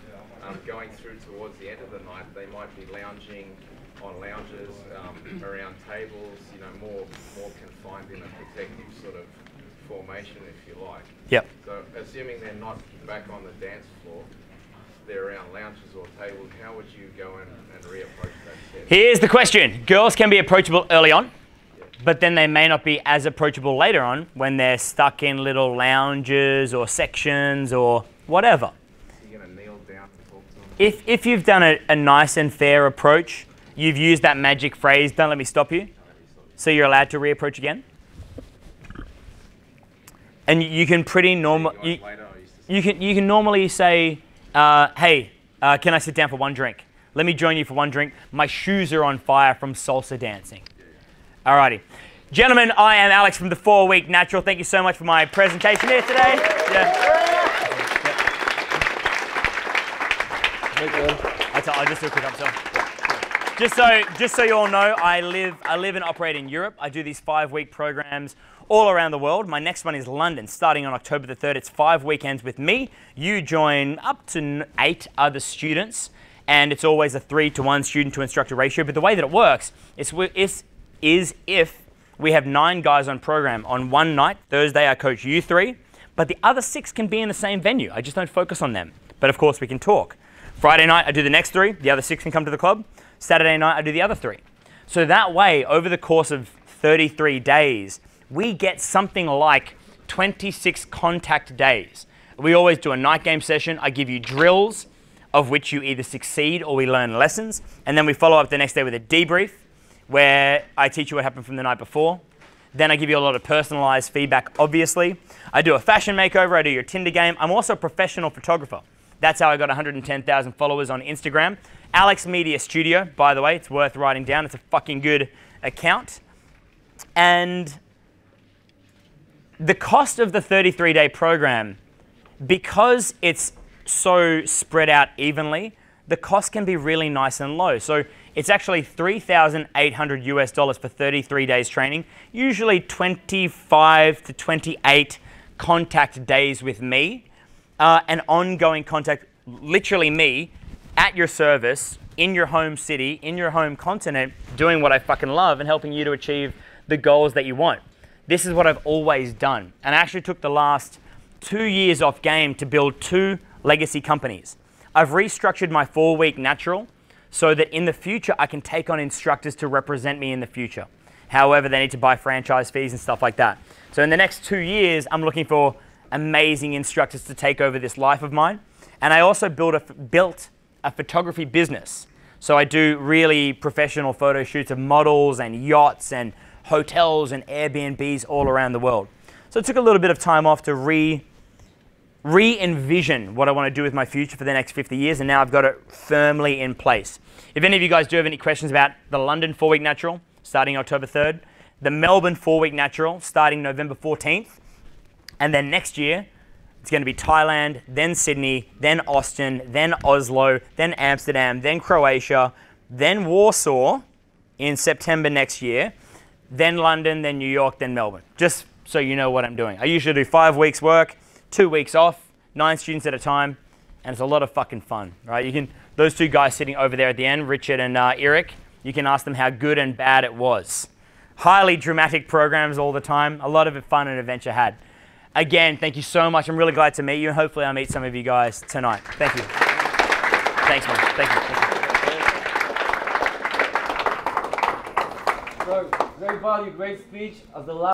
Going through towards the end of the night, they might be lounging on lounges, around tables, you know, more confined in a protective sort of formation, if you like. Yep. So assuming they're not back on the dance floor, they're around lounges or tables, how would you go and reapproach that set? Here's the question. Girls can be approachable early on, but then they may not be as approachable later on when they're stuck in little lounges or sections or whatever. So you're going to kneel down to talk to them? If you've done a nice and fair approach, you've used that magic phrase, don't let me stop you, so you're allowed to reapproach again. And you can pretty normal. You can normally say, hey, can I sit down for one drink? Let me join you for one drink. My shoes are on fire from salsa dancing. Alrighty. Gentlemen, I am Alex from the 4 Week Natural. Thank you so much for my presentation here today. Yeah. I'll just do a quick upsell. Just so you all know, I live and operate in Europe. I do these 5-week programs all around the world. My next one is London, starting on October the 3rd. It's 5 weekends with me. You join up to 8 other students, and it's always a 3-to-1 student to instructor ratio. But the way that it works is if we have 9 guys on program on one night. Thursday I coach you 3, but the other 6 can be in the same venue. I just don't focus on them. But of course we can talk. Friday night I do the next 3, the other 6 can come to the club. Saturday night I do the other 3. So that way, over the course of 33 days, we get something like 26 contact days. We always do a night game session. I give you drills of which you either succeed or we learn lessons. And then we follow up the next day with a debrief, where I teach you what happened from the night before. Then I give you a lot of personalized feedback, obviously. I do a fashion makeover, I do your Tinder game. I'm also a professional photographer. That's how I got 110,000 followers on Instagram. Alex Media Studio, by the way, it's worth writing down. It's a fucking good account. And the cost of the 33-day program, because it's so spread out evenly, the cost can be really nice and low. So it's actually $3,800 US for 33 days training, usually 25 to 28 contact days with me, and ongoing contact, literally me, at your service, in your home city, in your home continent, doing what I fucking love and helping you to achieve the goals that you want. This is what I've always done. And I actually took the last 2 years off game to build 2 legacy companies. I've restructured my 4-week natural so that in the future I can take on instructors to represent me in the future. However, they need to buy franchise fees and stuff like that. So in the next 2 years, I'm looking for amazing instructors to take over this life of mine. And I also built a photography business. So I do really professional photo shoots of models and yachts and hotels and Airbnbs all around the world. So it took a little bit of time off to re-envision what I want to do with my future for the next 50 years, and now I've got it firmly in place. If any of you guys do have any questions about the London 4-Week Natural starting October 3rd, the Melbourne 4-Week Natural starting November 14th, and then next year it's going to be Thailand, then Sydney, then Austin, then Oslo, then Amsterdam, then Croatia, then Warsaw in September next year, then London, then New York, then Melbourne, just so you know what I'm doing. I usually do 5 weeks work, 2 weeks off, 9 students at a time, and it's a lot of fucking fun, right? You can, those two guys sitting over there at the end, Richard and Eric, you can ask them how good and bad it was. Highly dramatic programs all the time, a lot of fun and adventure had. Again, thank you so much. I'm really glad to meet you, and hopefully I'll meet some of you guys tonight. Thank you. Thanks, man. Thank you. Thank you. So, very valuable, great speech. As the last